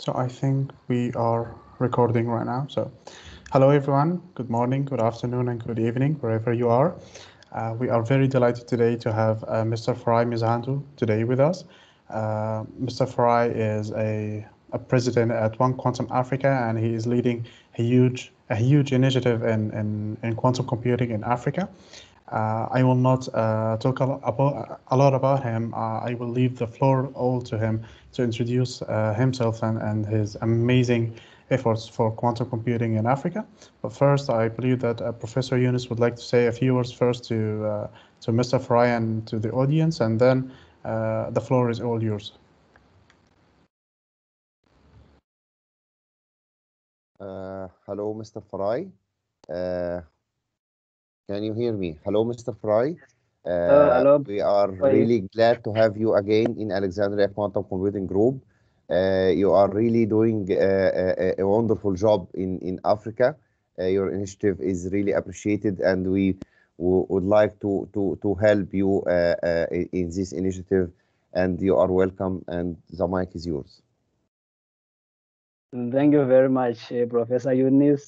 So I think we are recording right now. So hello, everyone. Good morning, good afternoon, and good evening, wherever you are. We are very delighted today to have Mr. Farai Mazhandu today with us. Mr. Farai is a president at One Quantum Africa, and he is leading a huge initiative in quantum computing in Africa. I will not talk a lot about him. I will leave the floor all to him to introduce himself and his amazing efforts for quantum computing in Africa. But first, I believe that Professor Younes would like to say a few words first to Mr. Farai and to the audience, and then the floor is all yours. Hello, Mr. Farai. Can you hear me? Hello, Mr. Farai. Hello. We are really glad to have you again in Alexandria Quantum Computing Group. You are really doing a wonderful job in Africa. Your initiative is really appreciated, and we would like to help you in this initiative. And you are welcome, and the mic is yours. Thank you very much, Professor Younes.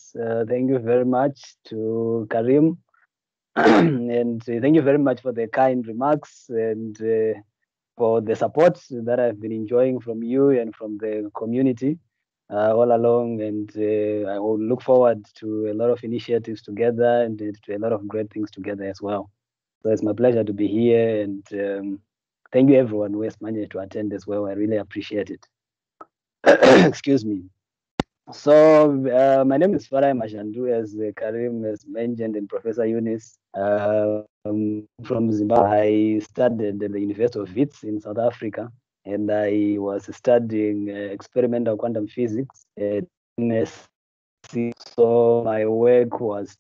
Thank you very much to Karim. And thank you very much for the kind remarks and for the support that I've been enjoying from you and from the community all along. And I will look forward to a lot of initiatives together and to a lot of great things together as well. So it's my pleasure to be here. And thank you, everyone who has managed to attend as well. I really appreciate it. Excuse me. So my name is Farai Mazhandu, as Karim has mentioned, and Professor Younes. From Zimbabwe. I studied at the University of Wits in South Africa, and I was studying experimental quantum physics at NSC. So my work was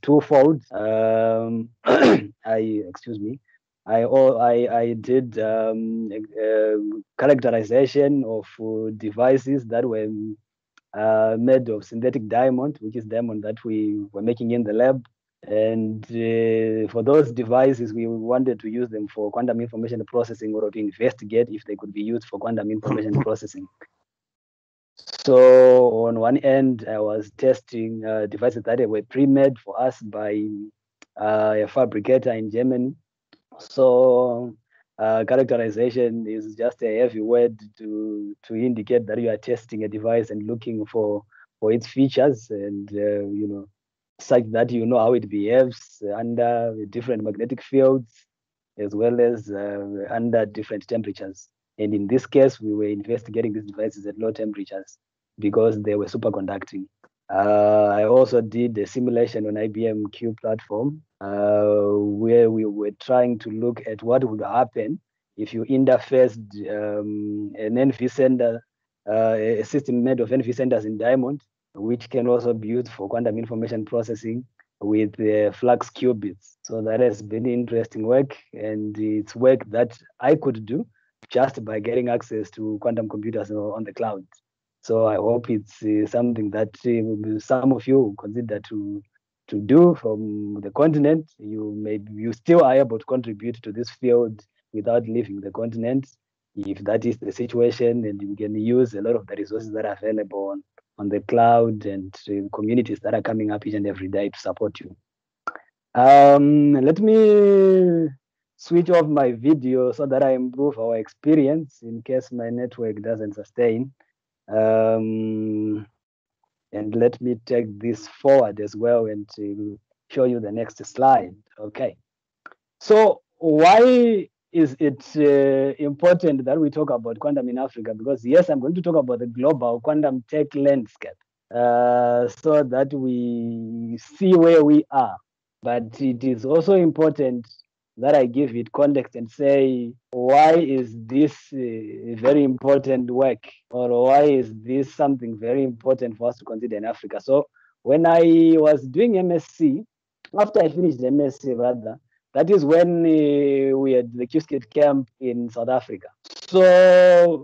twofold. I did characterization of devices that were made of synthetic diamond, which is diamond that we were making in the lab. And for those devices, we wanted to use them for quantum information processing, or to investigate if they could be used for quantum information processing. So on one end, I was testing devices that were pre-made for us by a fabricator in Germany. So characterization is just a heavy word to indicate that you are testing a device and looking for its features, and such that you know how it behaves under different magnetic fields, as well as under different temperatures. And in this case, we were investigating these devices at low temperatures because they were superconducting. I also did a simulation on IBM Q platform where we were trying to look at what would happen if you interfaced an NV center, a system made of NV centers in diamond, which can also be used for quantum information processing, with flux qubits. So that has been interesting work, and it's work that I could do just by getting access to quantum computers on the cloud. So I hope it's something that some of you consider to do from the continent. You still are able to contribute to this field without leaving the continent, if that is the situation, and you can use a lot of the resources that are available on the cloud and communities that are coming up each and every day to support you. Let me switch off my video so that I improve our experience in case my network doesn't sustain. And let me take this forward as well and to show you the next slide. Okay, so why is it important that we talk about quantum in Africa? Because yes, I'm going to talk about the global quantum tech landscape so that we see where we are, but it is also important that I give it context and say, why is this very important work, or why is this something very important for us to consider in Africa? So when I was doing MSc, after I finished MSc rather, that is when we had the Qiskit camp in South Africa. So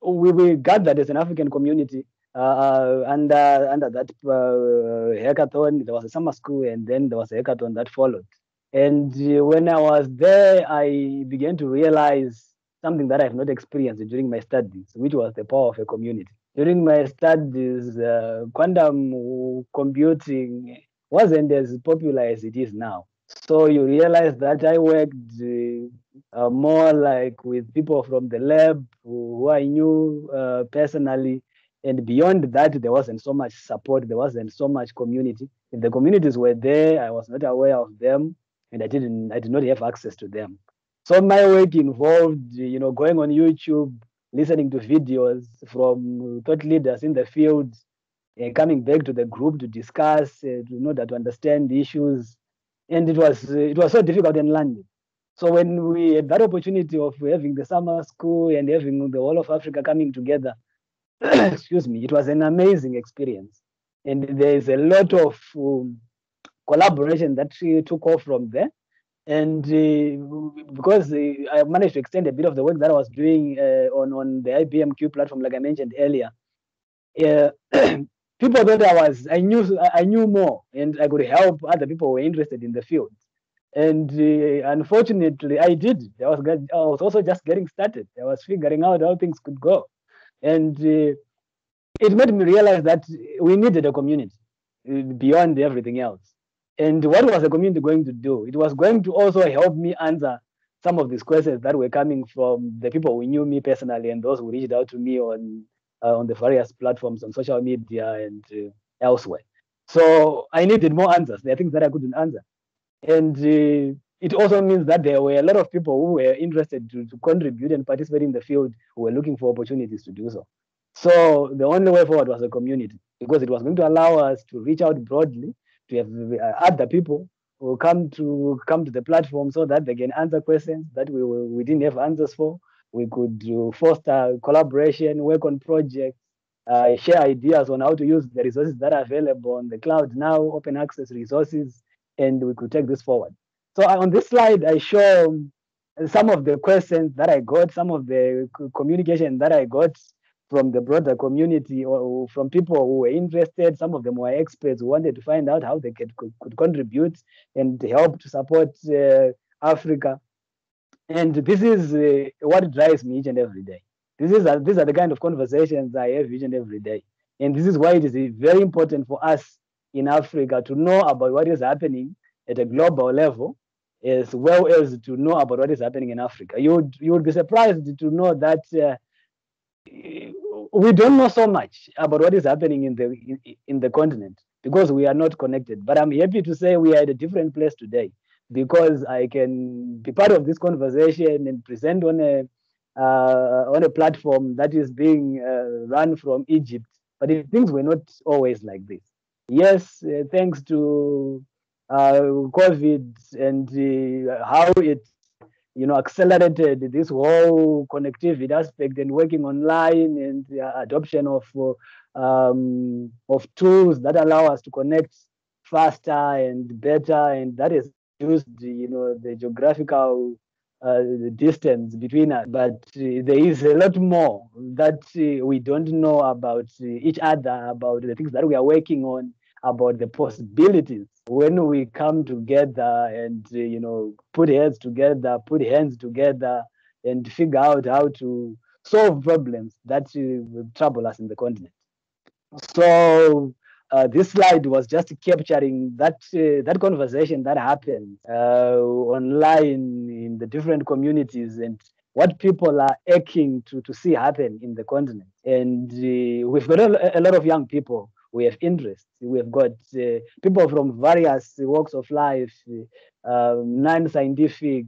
we gathered as an African community under that hackathon. There was a summer school, and then there was a hackathon that followed. And when I was there, I began to realize something that I've not experienced during my studies, which was the power of a community. During my studies, quantum computing wasn't as popular as it is now. So you realize that I worked more like with people from the lab who I knew personally. And beyond that, there wasn't so much support. There wasn't so much community. If the communities were there, I was not aware of them, and I did not have access to them. So my work involved, going on YouTube, listening to videos from thought leaders in the field, and coming back to the group to discuss, to understand the issues. And it was so difficult in London. So when we had that opportunity of having the summer school and having the whole of Africa coming together, excuse me, it was an amazing experience. And there is a lot of collaboration that took off from there. And because I managed to extend a bit of the work that I was doing on the IBM Q platform, like I mentioned earlier, people thought I knew more, and I could help other people who were interested in the field. And unfortunately, I did. I was also just getting started. I was figuring out how things could go. And it made me realize that we needed a community beyond everything else. And what was the community going to do? It was going to also help me answer some of these questions that were coming from the people who knew me personally and those who reached out to me on the various platforms, on social media and elsewhere. So I needed more answers. There are things that I couldn't answer. And it also means that there were a lot of people who were interested to contribute and participate in the field who were looking for opportunities to do so. So the only way forward was a community, because it was going to allow us to reach out broadly, to have other people who come to the platform so that they can answer questions that we didn't have answers for. We could foster collaboration, work on projects, share ideas on how to use the resources that are available on the cloud now, open access resources, and we could take this forward. So on this slide, I show some of the questions that I got, some of the communication that I got from the broader community, or from people who were interested. Some of them were experts who wanted to find out how they could contribute and help to support Africa. And this is what drives me each and every day. These are the kind of conversations I have each and every day. And this is why it is very important for us in Africa to know about what is happening at a global level, as well as to know about what is happening in Africa. You would be surprised to know that we don't know so much about what is happening in the continent, because we are not connected. But I'm happy to say we are at a different place today, because I can be part of this conversation and present on a platform that is being run from Egypt. But things were not always like this. Yes, thanks to COVID and how it accelerated this whole connectivity aspect and working online and the adoption of tools that allow us to connect faster and better, and that is used, the geographical distance between us. But there is a lot more that we don't know about each other, about the things that we are working on, about the possibilities when we come together and, put hands together and figure out how to solve problems that trouble us in the continent. So this slide was just capturing that conversation that happened online in the different communities and what people are aching to see happen in the continent. And we've got a lot of young people. We have interests. We have got people from various walks of life, non-scientific,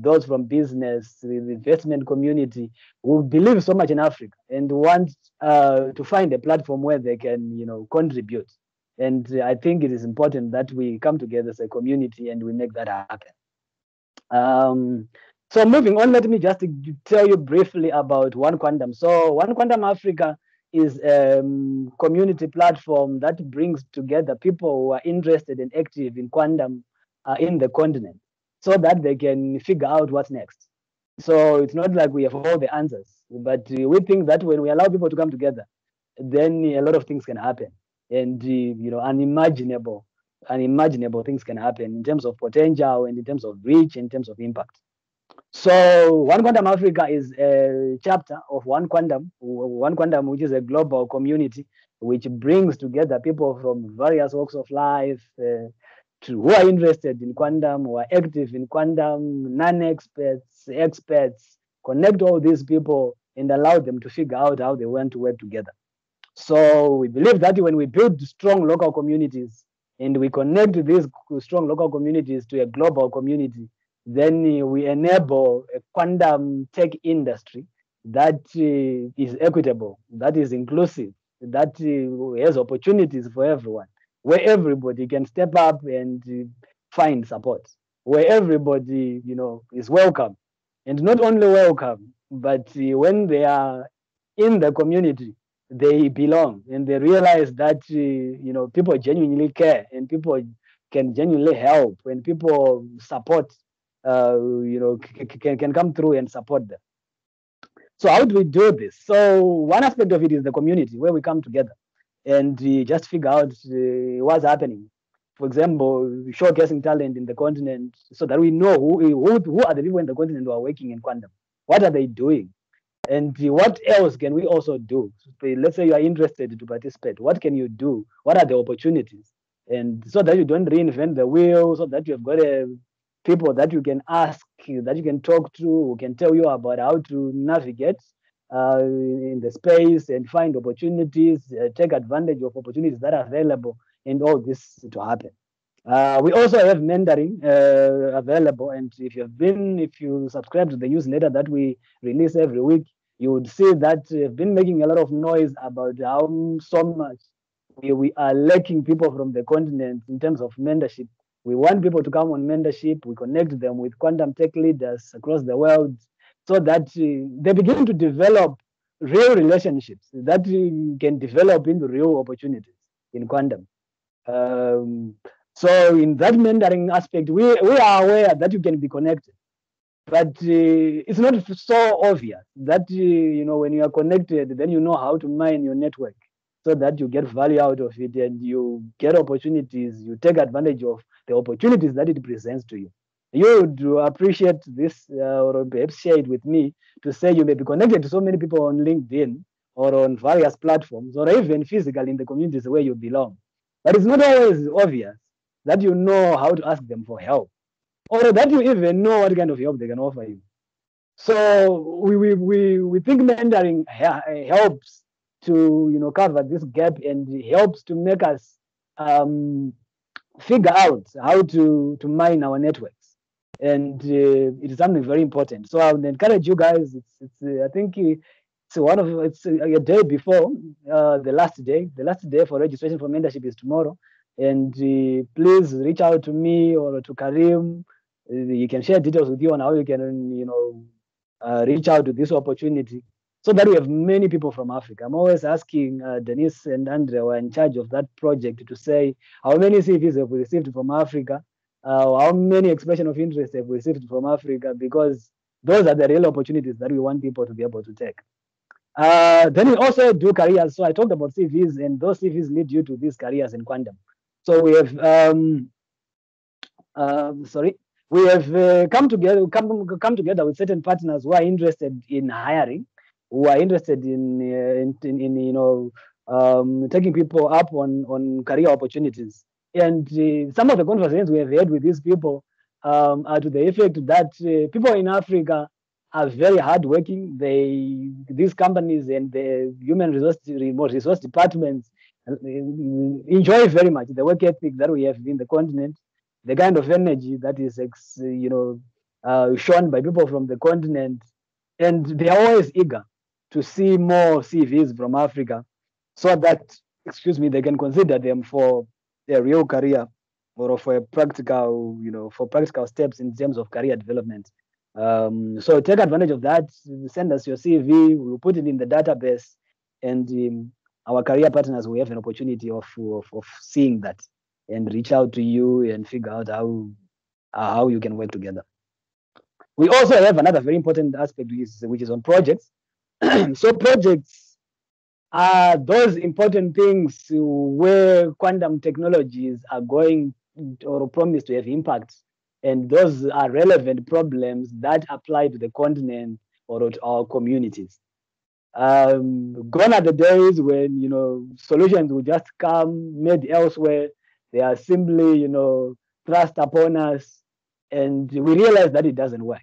those from business, the investment community, who believe so much in Africa and want to find a platform where they can, contribute. And I think it is important that we come together as a community and we make that happen. So moving on, let me just tell you briefly about One Quantum. So One Quantum Africa is a community platform that brings together people who are interested and active in quantum in the continent, so that they can figure out what's next. So it's not like we have all the answers, but we think that when we allow people to come together, then a lot of things can happen. And, unimaginable things can happen in terms of potential and in terms of reach, in terms of impact. So One Quantum Africa is a chapter of One Quantum, which is a global community which brings together people from various walks of life who are interested in quantum, who are active in quantum, non-experts, experts. Connect all these people and allow them to figure out how they want to work together. So we believe that when we build strong local communities and we connect these strong local communities to a global community, then we enable a quantum tech industry that is equitable, that is inclusive, that has opportunities for everyone, where everybody can step up and find support, where everybody, is welcome. And not only welcome, but when they are in the community, they belong and they realize that, people genuinely care and people can genuinely help and people support. Can come through and support them. So how do we do this? So one aspect of it is the community where we come together and just figure out what's happening. For example, showcasing talent in the continent so that we know who are the people in the continent who are working in quantum. What are they doing? And what else can we also do? So let's say you are interested to participate. What can you do? What are the opportunities? And so that you don't reinvent the wheel, so that you have got people that you can ask, that you can talk to, who can tell you about how to navigate in the space and find opportunities, take advantage of opportunities that are available, and all this to happen. We also have mentoring available, and if you subscribe to the newsletter that we release every week, you would see that we've been making a lot of noise about how so much we are lacking people from the continent in terms of mentorship. We want people to come on mentorship. We connect them with quantum tech leaders across the world so that they begin to develop real relationships that can develop into real opportunities in quantum. So in that mentoring aspect, we are aware that you can be connected. But it's not so obvious that, when you are connected, then you know how to mine your network so that you get value out of it and you get opportunities, you take advantage of the opportunities that it presents to you. You do appreciate this or perhaps share it with me to say you may be connected to so many people on LinkedIn or on various platforms or even physically in the communities where you belong. But it's not always obvious that you know how to ask them for help or that you even know what kind of help they can offer you. So we think mentoring helps to cover this gap and helps to make us figure out how to mine our networks, and it is something very important. So I would encourage you guys. I think it's a day before the last day for registration for mentorship is tomorrow, and please reach out to me or to Karim. You can share details with you on how you can reach out to this opportunity. So that we have many people from Africa. I'm always asking Denise and Andrea, who are in charge of that project, to say how many CVs have we received from Africa, how many expressions of interest have we received from Africa, because those are the real opportunities that we want people to be able to take. Then we also do careers. So I talked about CVs, and those CVs lead you to these careers in quantum. So we have, come together with certain partners who are interested in hiring, who are interested in taking people up on career opportunities. And some of the conversations we have had with these people are to the effect that people in Africa are very hardworking. These companies and the human resource departments enjoy very much the work ethic that we have in the continent, the kind of energy that is shown by people from the continent. And they are always eager to see more CVs from Africa so that, they can consider them for their real career or for a practical, for practical steps in terms of career development. So take advantage of that. Send us your CV. We'll put it in the database. And our career partners will have an opportunity of seeing that and reach out to you and figure out how you can work together. We also have another very important aspect, which is on projects. So projects are those important things where quantum technologies are going or promise to have impact And those are relevant problems that apply to the continent or to our communities. Gone are the days when, you know, solutions will just come made elsewhere. They are simply, you know, thrust upon us, and we realize that it doesn't work.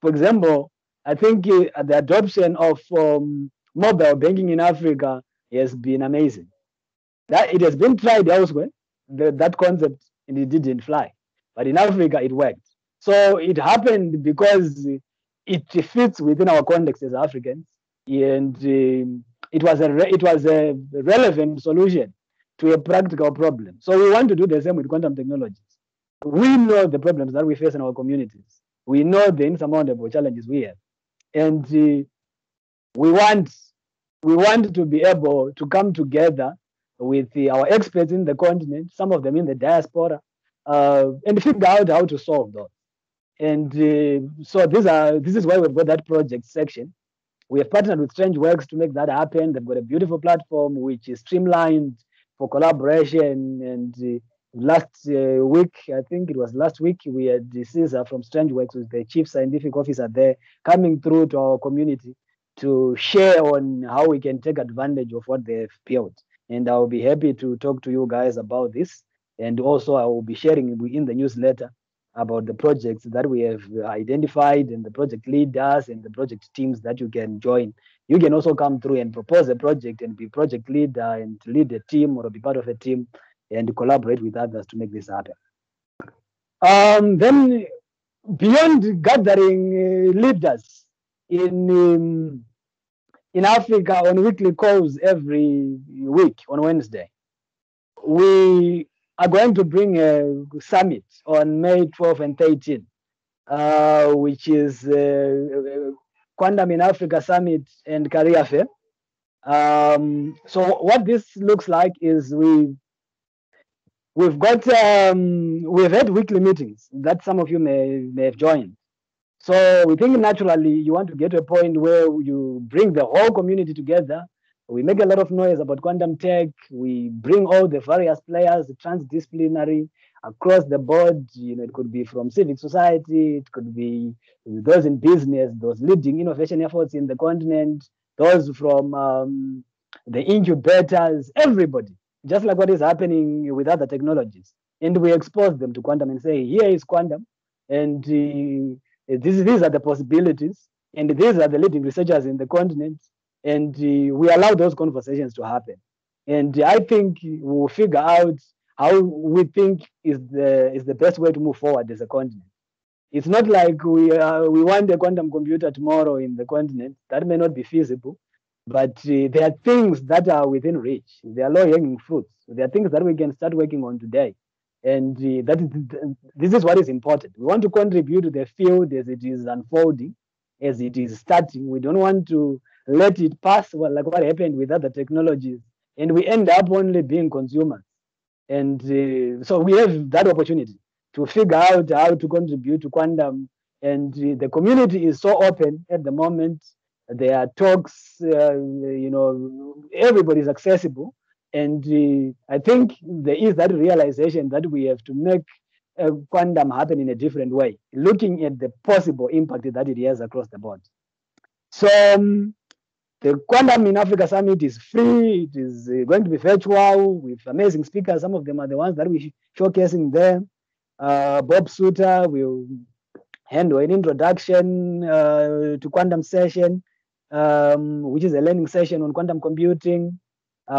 For example, I think the adoption of mobile banking in Africa has been amazing. That it has been tried elsewhere, that concept, and it didn't fly. But in Africa, it worked. So it happened because it fits within our context as Africans, and it was a relevant solution to a practical problem. So we want to do the same with quantum technologies. We know the problems that we face in our communities. We know the insurmountable challenges we have, and we want to be able to come together with our experts in the continent, some of them in the diaspora, and figure out how to solve those. And so this is why we've got that project section. We have partnered with Strangeworks to make that happen. They've got a beautiful platform which is streamlined for collaboration. And last week, we had Caesar from Strangeworks, who's the chief scientific officer there, coming through to our community to share on how we can take advantage of what they've built. And I'll be happy to talk to you guys about this. And also, I will be sharing in the newsletter about the projects that we have identified and the project leaders and the project teams that you can join. You can also come through and propose a project and be project leader and lead a team or be part of a team and collaborate with others to make this happen. Then beyond gathering leaders in Africa on weekly calls every week on Wednesday, we are going to bring a summit on May 12 and 13, which is Quantum in Africa Summit and Career Fair. So what this looks like is we've had weekly meetings that some of you may have joined. So we think naturally you want to get to a point where you bring the whole community together. We make a lot of noise about quantum tech. We bring all the various players, transdisciplinary, across the board. You know, it could be from civic society, it could be those in business, those leading innovation efforts in the continent, those from the incubators, everybody, just like what is happening with other technologies. And we expose them to quantum and say, here is quantum, and these are the possibilities, and these are the leading researchers in the continent. And we allow those conversations to happen. And I think we'll figure out how we think is the best way to move forward as a continent. It's not like we want a quantum computer tomorrow in the continent. That may not be feasible, but there are things that are within reach. There are low-hanging fruits. There are things that we can start working on today. And this is what is important. We want to contribute to the field as it is unfolding, as it is starting. We don't want to let it pass, like what happened with other technologies, and we end up only being consumers. And so we have that opportunity to figure out how to contribute to quantum. And the community is so open at the moment. There are talks, you know, everybody's accessible. And I think there is that realization that we have to make quantum happen in a different way, looking at the possible impact that it has across the board. So the Quantum in Africa Summit is free. It is going to be virtual with amazing speakers. Some of them are the ones that we're showcasing there. Bob Suter will handle an introduction to quantum session, which is a learning session on quantum computing.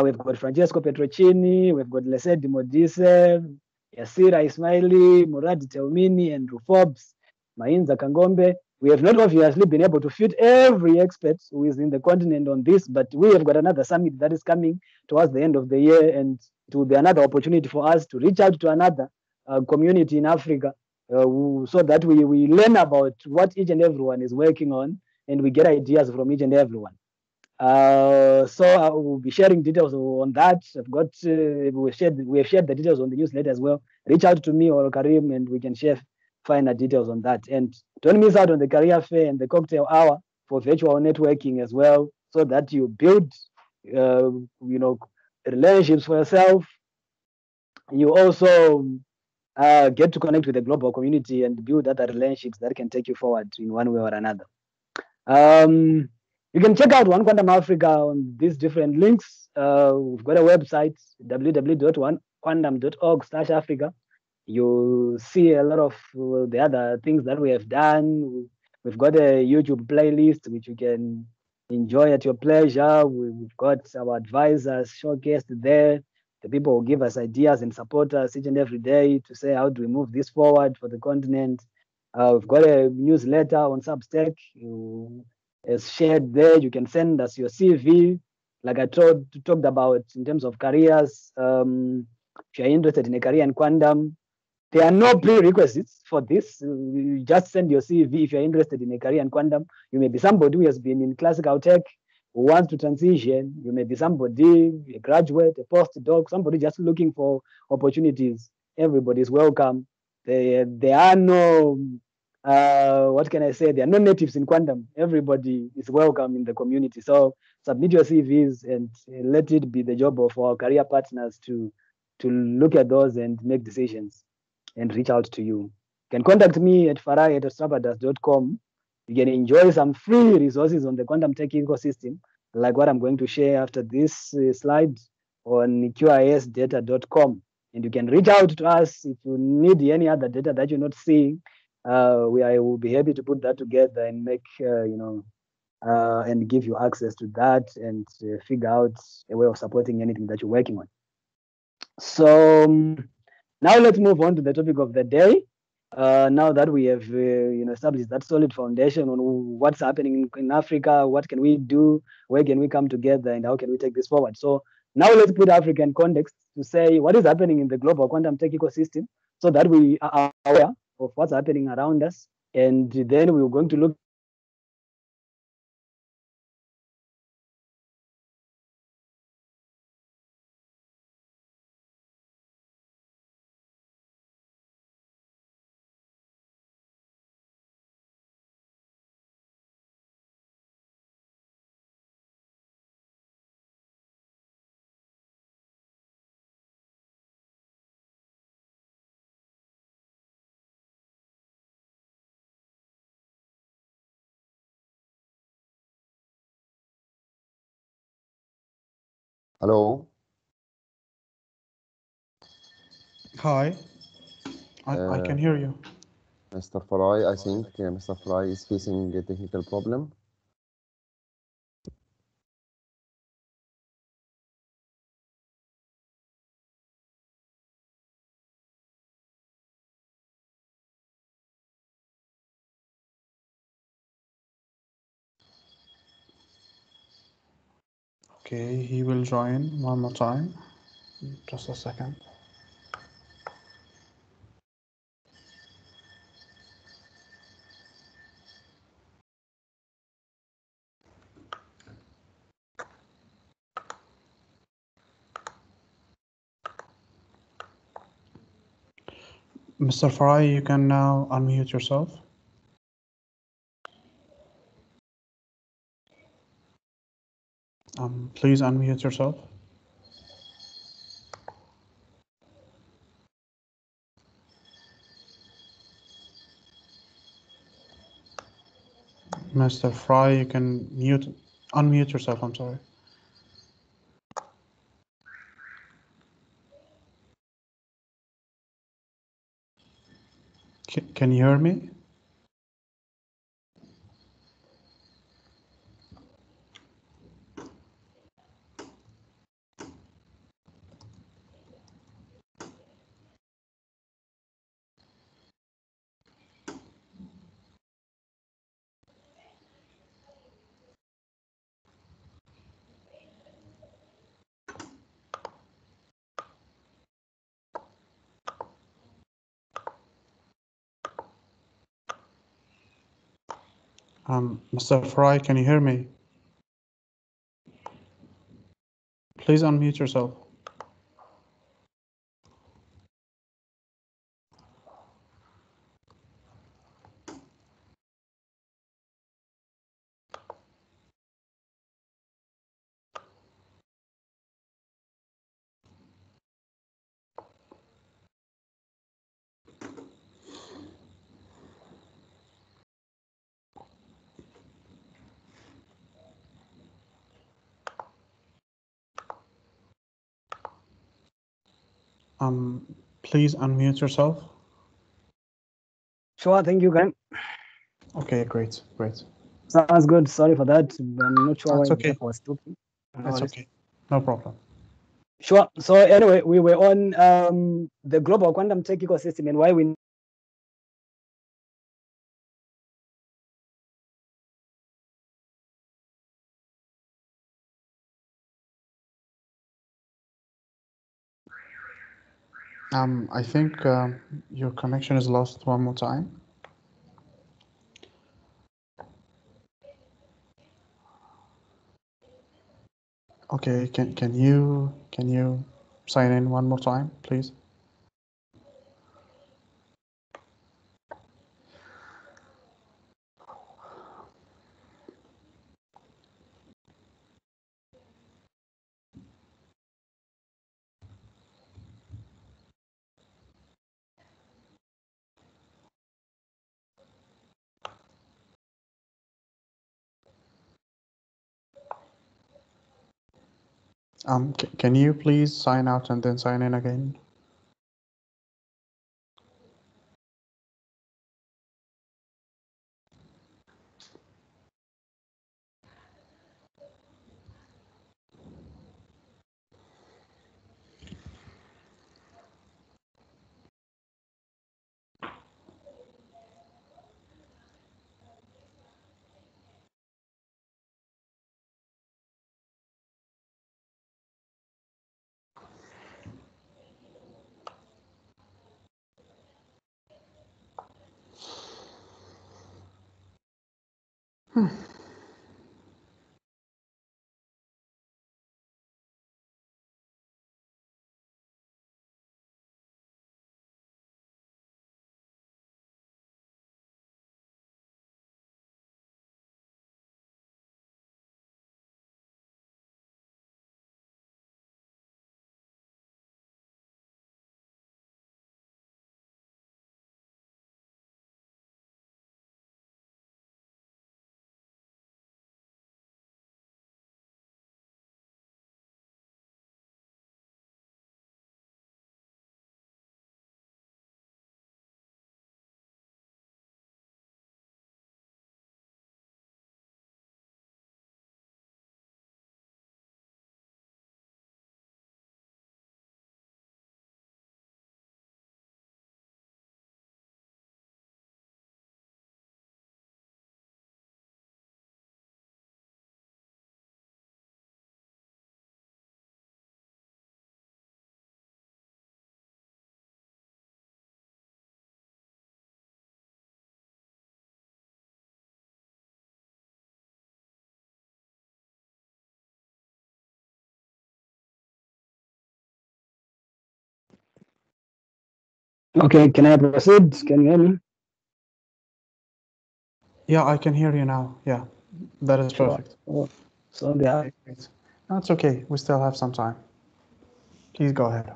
We've got Francesco Petrocini. We've got Lesedi Modise, Yasira Ismaili, Murad Telmini, Andrew Forbes, Mainza Kangombe. We have not obviously been able to fit every expert who is in the continent on this, but we have got another summit that is coming towards the end of the year, and it will be another opportunity for us to reach out to another community in Africa so that we learn about what each and everyone is working on, and we get ideas from each and everyone. So I will be sharing details on that. We have shared the details on the newsletter as well. Reach out to me or Karim, and we can share finer details on that. And don't miss out on the career fair and the cocktail hour for virtual networking as well, so that you build, relationships for yourself. You also get to connect with the global community and build other relationships that can take you forward in one way or another. You can check out One Quantum Africa on these different links. We've got a website, www.onequantum.org/Africa. You see a lot of the other things that we have done. We've got a YouTube playlist which you can enjoy at your pleasure. We've got our advisors showcased there, the people who give us ideas and support us each and every day to say, how do we move this forward for the continent? We've got a newsletter on Substack. It's shared there. You can send us your CV, like I talked about in terms of careers. If you're interested in a career in quantum, there are no prerequisites for this. You just send your CV if you're interested in a career in quantum. You may be somebody who has been in classical tech, who wants to transition. You may be somebody, a graduate, a postdoc, somebody just looking for opportunities. Everybody's welcome. There are no, what can I say? There are no natives in quantum. Everybody is welcome in the community. So submit your CVs and let it be the job of our career partners to look at those and make decisions and reach out to you. You can contact me at farai@ostrapadas.com. You can enjoy some free resources on the quantum tech ecosystem, like what I'm going to share after this slide on qisdata.com. And you can reach out to us if you need any other data that you're not seeing. I will be happy to put that together and make, and give you access to that and figure out a way of supporting anything that you're working on. So now let's move on to the topic of the day. Now that we have established that solid foundation on what's happening in Africa, what can we do, where can we come together, and how can we take this forward? So now let's put Africa in context to say what is happening in the global quantum tech ecosystem so that we are aware of what's happening around us. And then we're going to look Hello. Hi. I can hear you. Mr. Farai, I think Mr. Farai is facing a technical problem. Okay, he will join one more time. Just a second. Mr. Farai, you can now unmute yourself. Please unmute yourself. Mr. Farai, you can unmute yourself, I'm sorry. Can you hear me? Mr. Farai, can you hear me? Please unmute yourself. Please unmute yourself. Sure, thank you, Karim. Okay, great, great. Sounds good. Sorry for that. I'm not sure why I was talking. That's okay. No problem. Sure. So anyway, we were on the global quantum tech ecosystem and why we. I think your connection is lost one more time. Okay, can you sign in one more time, please? Can you please sign out and then sign in again? Okay, can I proceed? Can you hear me? Yeah, I can hear you now. Yeah, that is perfect. Sure. So yeah, that's okay. We still have some time. Please go ahead.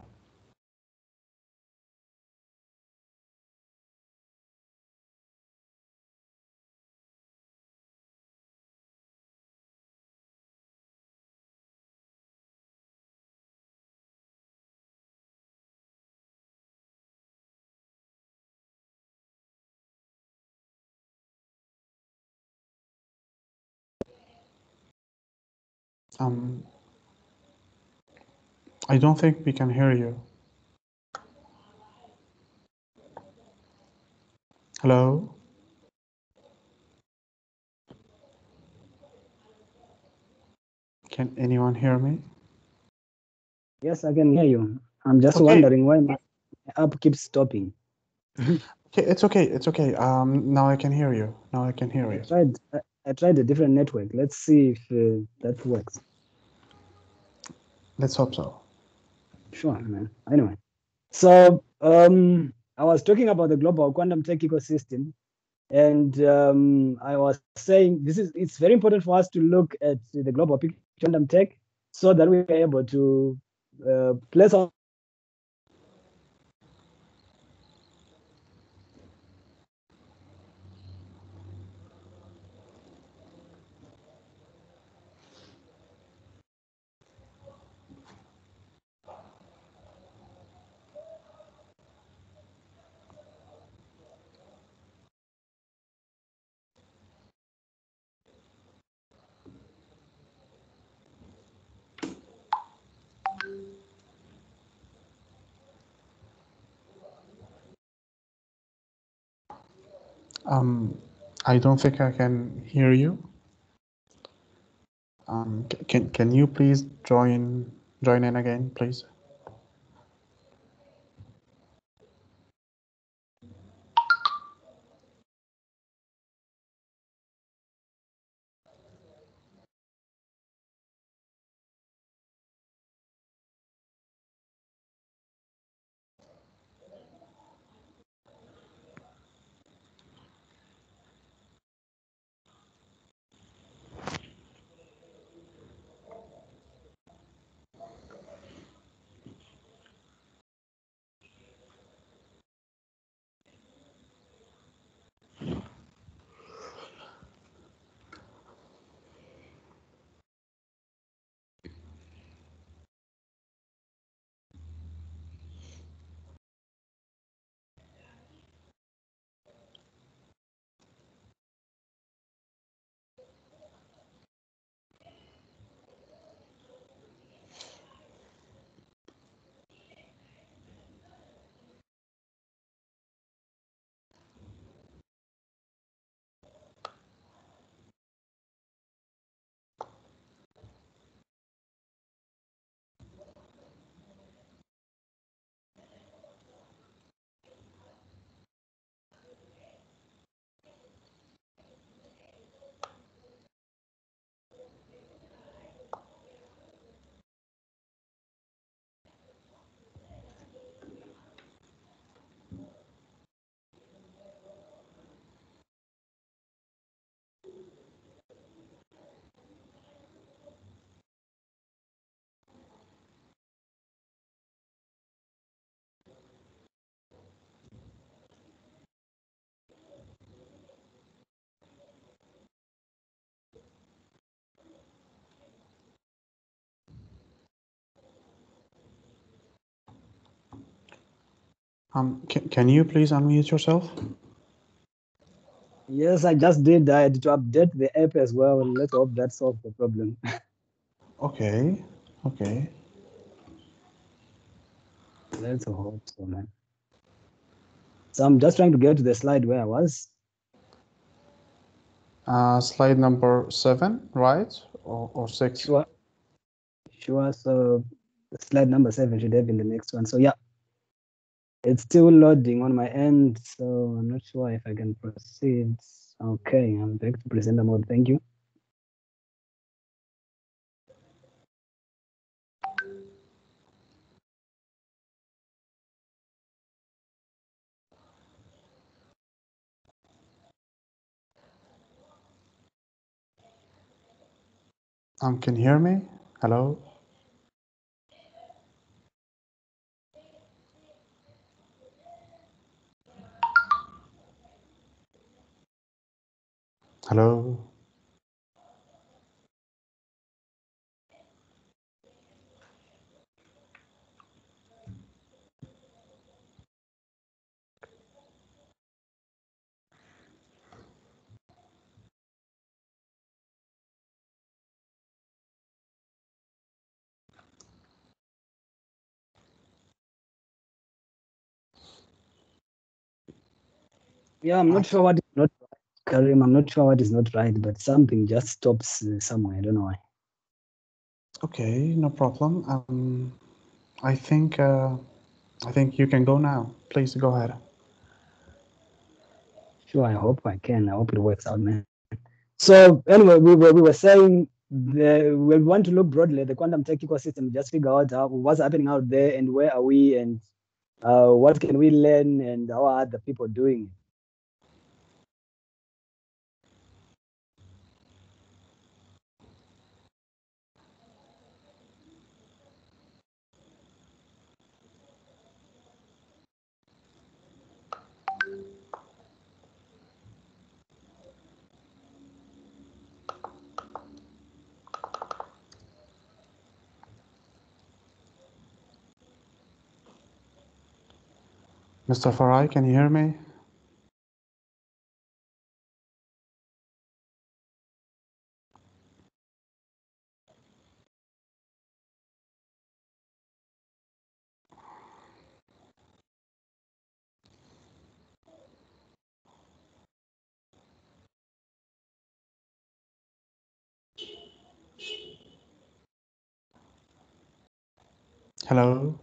I don't think we can hear you. Hello? Can anyone hear me? Yes, I can hear you. I'm just wondering why my app keeps stopping. Okay, it's okay. It's okay. Now I can hear you. Now I can hear you. I tried a different network. Let's see if that works. Let's hope so. Sure, man. Anyway, so I was talking about the global quantum tech ecosystem, and I was saying it's very important for us to look at the global quantum tech so that we are able to place our. I don't think I can hear you. Can you please join in again, please? Can you please unmute yourself? Yes, I just did. I had to update the app as well, and let's hope that solves the problem. Okay, okay. Let's hope so, man. So I'm just trying to get to the slide where I was. Slide number 7, right? Or 6? Sure. Sure, so slide number 7 should have been the next one. So yeah. It's still loading on my end, so I'm not sure if I can proceed. Okay, I'm back to presenter mode. Thank you. Can you hear me? Hello? Hello. Yeah, I'm not sure what is not Karim, I'm not sure what is not right, but something just stops somewhere. I don't know why. Okay, no problem. I think you can go now. Please go ahead. Sure, I hope I can. I hope it works out, man. So anyway, we were saying we want to look broadly at the quantum tech ecosystem, just figure out what's happening out there and where are we and what can we learn and how are other people doing it. Mr. Farai, can you hear me? Hello.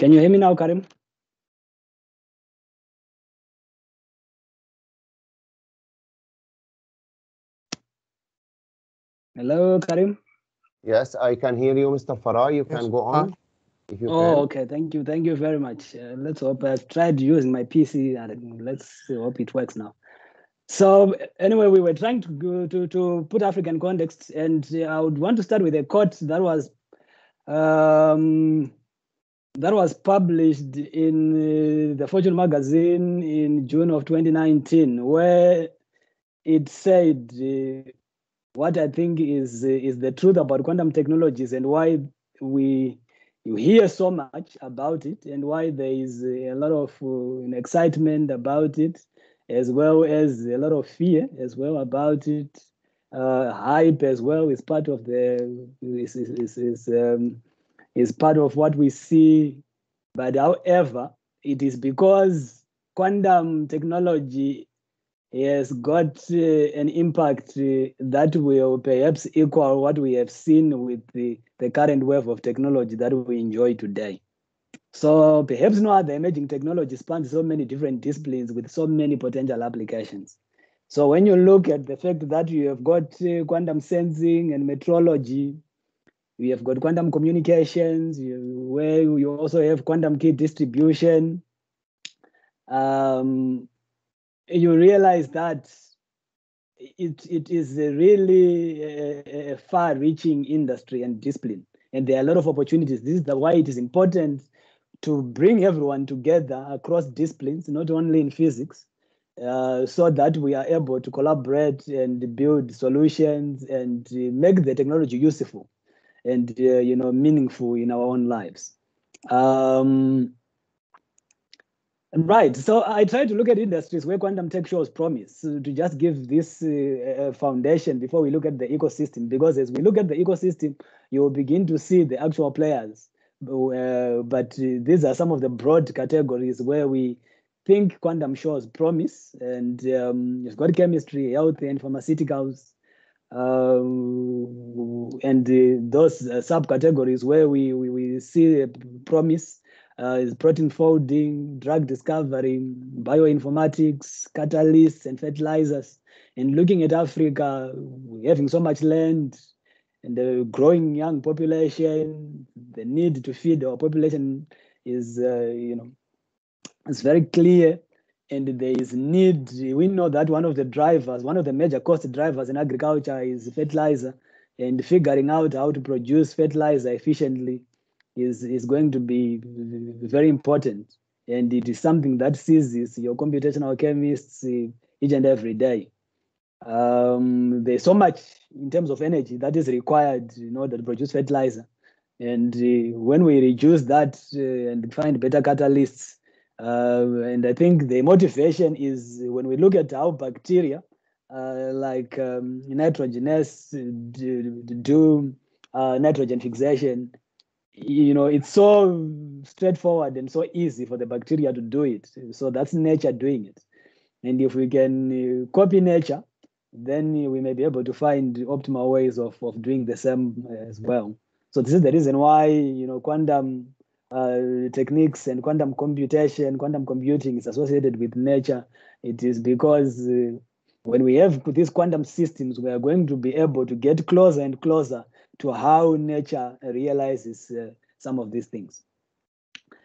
Can you hear me now, Karim? Hello, Karim? Yes, I can hear you, Mr. Farai. You can go on. If you can. Okay. Thank you. Thank you very much. Let's hope I've tried using my PC and let's hope it works now. So anyway, we were trying to put African context, and I would want to start with a quote that was published in the Fortune magazine in June of 2019, where it said what I think is the truth about quantum technologies and why you hear so much about it and why there is a lot of excitement about it, as well as a lot of fear as well about it. Hype as well is part of is part of what we see, but however, it is because quantum technology has got an impact that will perhaps equal what we have seen with the current wave of technology that we enjoy today. So perhaps no other emerging technology spans so many different disciplines with so many potential applications. So when you look at the fact that you have got quantum sensing and metrology, we have got quantum communications, where you also have quantum key distribution. You realize that it is a really a far-reaching industry and discipline, and there are a lot of opportunities. This is why it is important to bring everyone together across disciplines, not only in physics, so that we are able to collaborate and build solutions and make the technology useful and meaningful in our own lives. Right, so I try to look at industries where quantum tech shows promise, to just give this foundation before we look at the ecosystem, because as we look at the ecosystem, you will begin to see the actual players. But these are some of the broad categories where we think quantum shows promise, and you've got chemistry, health, and pharmaceuticals, and those subcategories where we see a promise is protein folding, drug discovery, bioinformatics, catalysts and fertilizers. And looking at Africa, having so much land and the growing young population, the need to feed our population is, it's very clear. And there is need, we know that one of the drivers, one of the major cost drivers in agriculture is fertilizer, and figuring out how to produce fertilizer efficiently is going to be very important. And it is something that seizes your computational chemists each and every day. There's so much in terms of energy that is required in order to produce fertilizer. And when we reduce that and find better catalysts, and I think the motivation is when we look at how bacteria like nitrogenase do nitrogen fixation, it's so straightforward and so easy for the bacteria to do it. So that's nature doing it. And if we can copy nature, then we may be able to find optimal ways of doing the same as well. So this is the reason why, quantum techniques and quantum computation, quantum computing is associated with nature. It is because when we have these quantum systems, we are going to be able to get closer and closer to how nature realizes some of these things.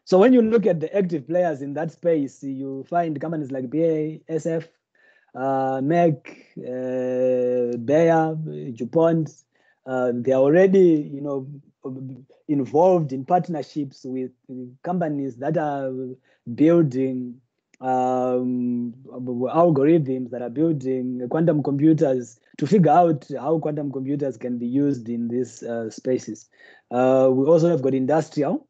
So when you look at the active players in that space, you find companies like BASF, Merck, Bayer, DuPont. They are already, involved in partnerships with companies that are building algorithms, that are building quantum computers to figure out how quantum computers can be used in these spaces. We also have got industrial,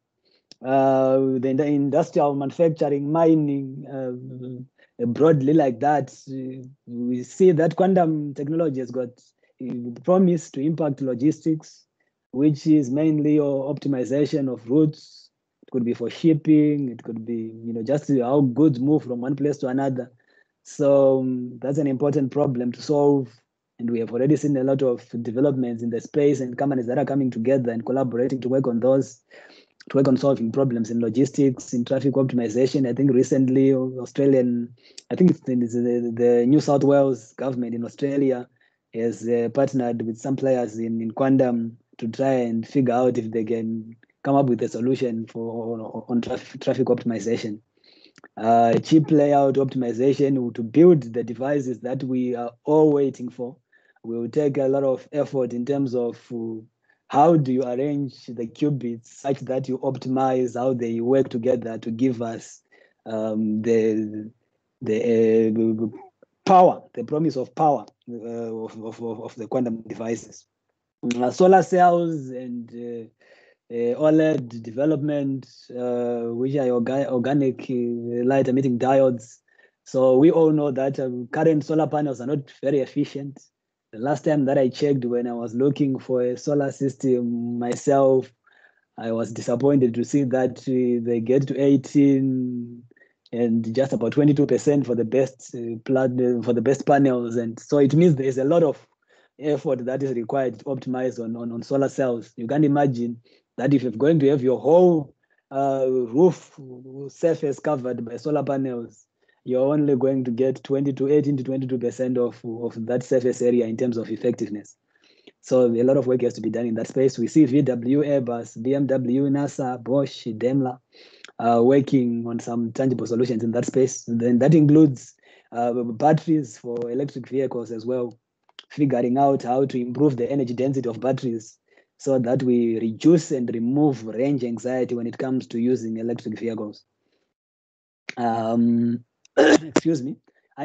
the industrial manufacturing, mining, broadly like that. We see that quantum technology has got the promise to impact logistics, which is mainly your optimization of routes. It could be for shipping. It could be, just how goods move from one place to another. So that's an important problem to solve. And we have already seen a lot of developments in the space and companies that are coming together and collaborating to work on those, to work on solving problems in logistics, in traffic optimization. I think recently the New South Wales government in Australia has partnered with some players in quantum to try and figure out if they can come up with a solution for on traffic optimization. Chip layout optimization to build the devices that we are all waiting for will take a lot of effort in terms of how do you arrange the qubits such that you optimize how they work together to give us the power, the promise of power of the quantum devices. Solar cells and OLED development, which are organic light emitting diodes. So we all know that current solar panels are not very efficient. The last time that I checked, when I was looking for a solar system myself, I was disappointed to see that they get to 18 and just about 22% for the best panels. And so it means there is a lot of effort that is required to optimize on solar cells. You can imagine that if you're going to have your whole roof surface covered by solar panels, you're only going to get 18 to 22% of that surface area in terms of effectiveness. So a lot of work has to be done in that space. We see VW, Airbus, BMW, NASA, Bosch, Daimler working on some tangible solutions in that space. And then that includes batteries for electric vehicles as well, figuring out how to improve the energy density of batteries so that we reduce and remove range anxiety when it comes to using electric vehicles. Excuse me.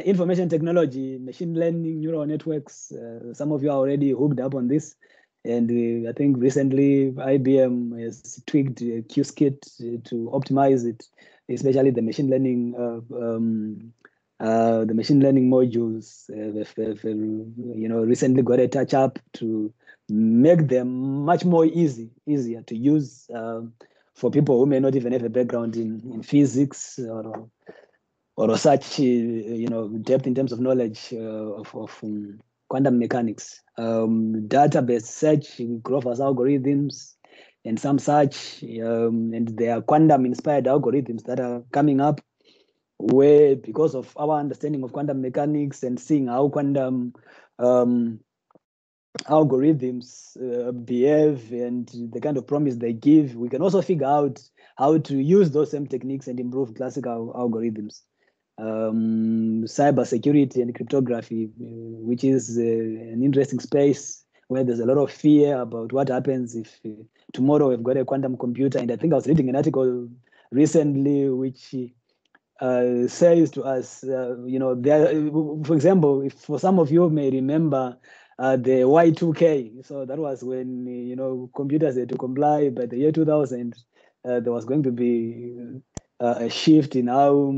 Information technology, machine learning, neural networks. Some of you are already hooked up on this. And I think recently IBM has tweaked Qiskit to optimize it, especially the machine learning modules, recently got a touch up to make them much more easier to use for people who may not even have a background in physics or such, depth in terms of knowledge of quantum mechanics. Database search, Groffer's algorithms, and some such, and there are quantum-inspired algorithms that are coming up, where because of our understanding of quantum mechanics and seeing how quantum algorithms behave and the kind of promise they give, we can also figure out how to use those same techniques and improve classical algorithms. Cyber security and cryptography, which is an interesting space where there's a lot of fear about what happens if tomorrow we've got a quantum computer. And I think I was reading an article recently which says to us, for example, if for some of you may remember the Y2K. So that was when, computers had to comply by the year 2000. There was going to be a shift in how,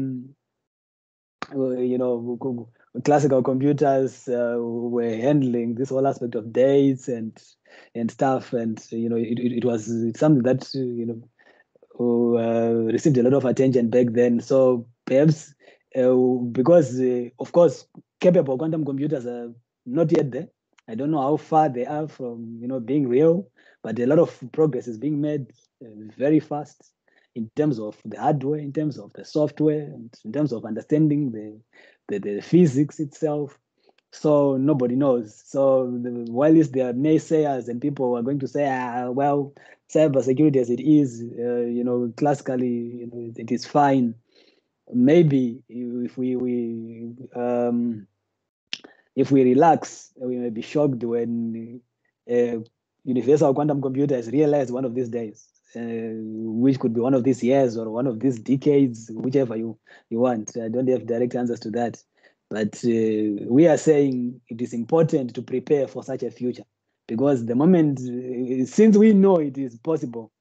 classical computers were handling this whole aspect of dates and stuff. And, it was something that, received a lot of attention back then. So perhaps because, of course, capable quantum computers are not yet there. I don't know how far they are from, being real, but a lot of progress is being made very fast in terms of the hardware, in terms of the software, and in terms of understanding the physics itself. So nobody knows. So while there are naysayers and people who are going to say, well, cybersecurity as it is, classically, it is fine. Maybe if we relax, we may be shocked when a universal quantum computer is realized one of these days, which could be one of these years or one of these decades, whichever you want. I don't have direct answers to that. But we are saying it is important to prepare for such a future, because the moment, since we know it is possible,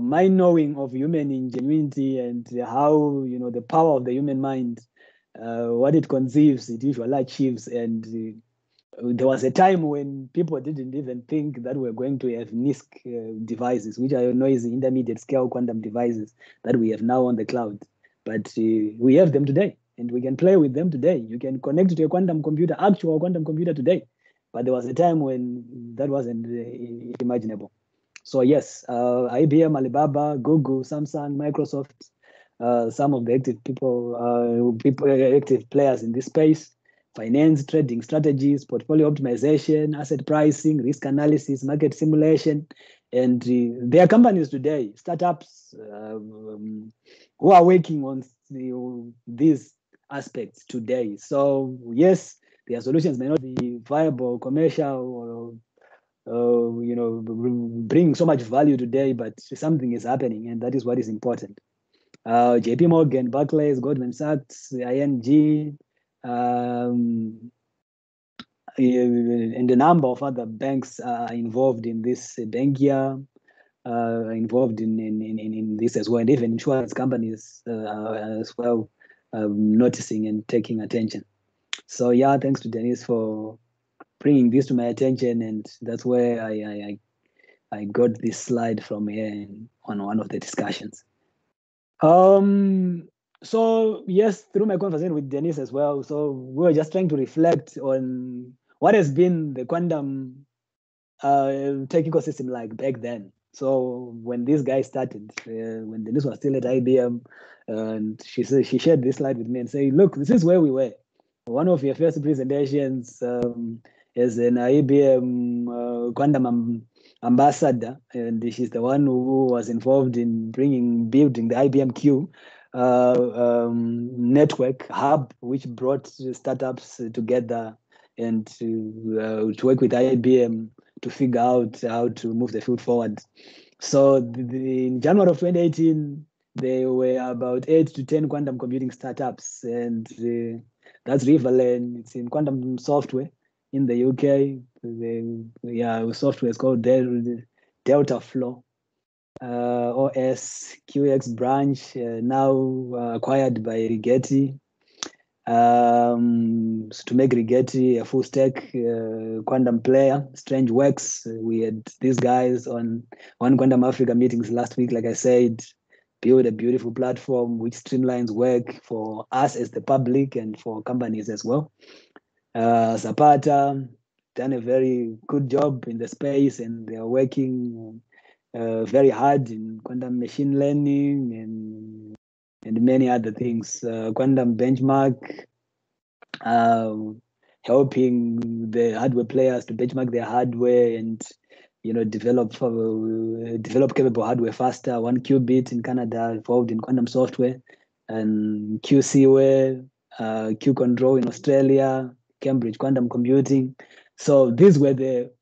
my knowing of human ingenuity and how, the power of the human mind, what it conceives, it usually achieves. And there was a time when people didn't even think that we're going to have NISC devices, which are noisy intermediate scale quantum devices that we have now on the cloud. But we have them today, and we can play with them today. You can connect to a quantum computer, actual quantum computer today. But there was a time when that wasn't imaginable. So yes, IBM, Alibaba, Google, Samsung, Microsoft, some of the active players in this space, finance, trading strategies, portfolio optimization, asset pricing, risk analysis, market simulation. And there are companies today, startups, who are working on these aspects today. So yes, their solutions may not be viable, commercial, or bring so much value today, but something is happening, and that is what is important. JP Morgan, Barclays, Goldman Sachs, ING, and a number of other banks are involved in this. Bankia involved in this as well, and even insurance companies are as well noticing and taking attention. So yeah, thanks to Denise for bringing this to my attention, and that's where I got this slide from here on one of the discussions. So yes, through my conversation with Denise as well, so we were just trying to reflect on what has been the quantum tech ecosystem like back then. So when this guy started, when Denise was still at IBM, and she shared this slide with me and said, look, this is where we were. One of your first presentations is an IBM quantum ambassador, and she's the one who was involved in building the IBM Q network hub, which brought startups together and to work with IBM to figure out how to move the field forward. So in January of 2018, there were about 8 to 10 quantum computing startups, and that's Riverland. It's in quantum software in the UK. The software is called Delta Flow, OS QX branch, now acquired by Rigetti, to make Rigetti a full stack quantum player. Strangeworks, we had these guys on One Quantum Africa meetings last week, like I said. Build a beautiful platform which streamlines work for us as the public and for companies as well. Zapata done a very good job in the space, and they are working very hard in quantum machine learning and many other things. Quantum benchmark, helping the hardware players to benchmark their hardware and, you know, develop capable hardware faster. One Qubit in Canada involved in quantum software, and QCware, Q Control in Australia, Cambridge Quantum Computing. So these were the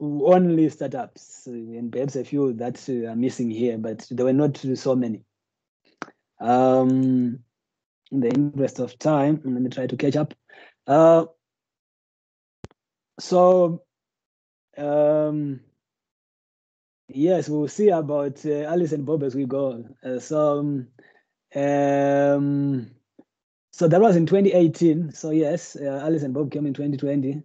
only startups, and perhaps a few that are missing here, but there were not so many. In the interest of time, let me try to catch up. Yes, we'll see about Alice and Bob as we go. So that was in 2018. So yes, Alice and Bob came in 2020.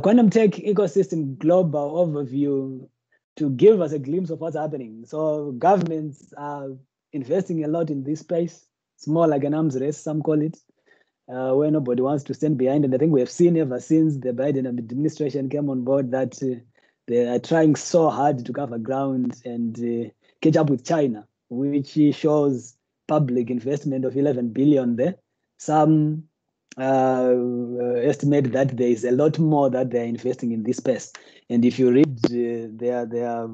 Quantum Tech Ecosystem Global Overview to give us a glimpse of what's happening. So governments are investing a lot in this space. It's more like an arms race, some call it, where nobody wants to stand behind. And I think we have seen ever since the Biden administration came on board that they are trying so hard to cover ground and catch up with China, which shows public investment of 11 billion there. Some estimate that there is a lot more that they're investing in this space. And if you read their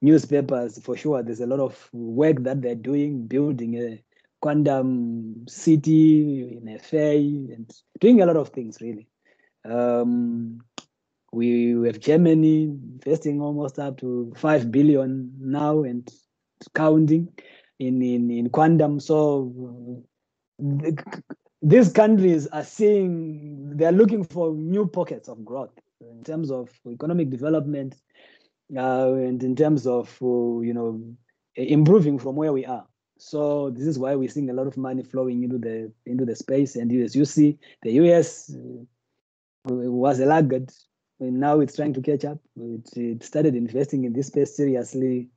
newspapers, for sure, there's a lot of work that they're doing, building a quantum city in FA and doing a lot of things, really. We have Germany investing almost up to 5 billion now and counting in quantum. So these countries are seeing, they're looking for new pockets of growth in terms of economic development and in terms of, you know, improving from where we are. So this is why we're seeing a lot of money flowing into the space. And as you see, the US was a laggard, and now it's trying to catch up. It started investing in this space seriously,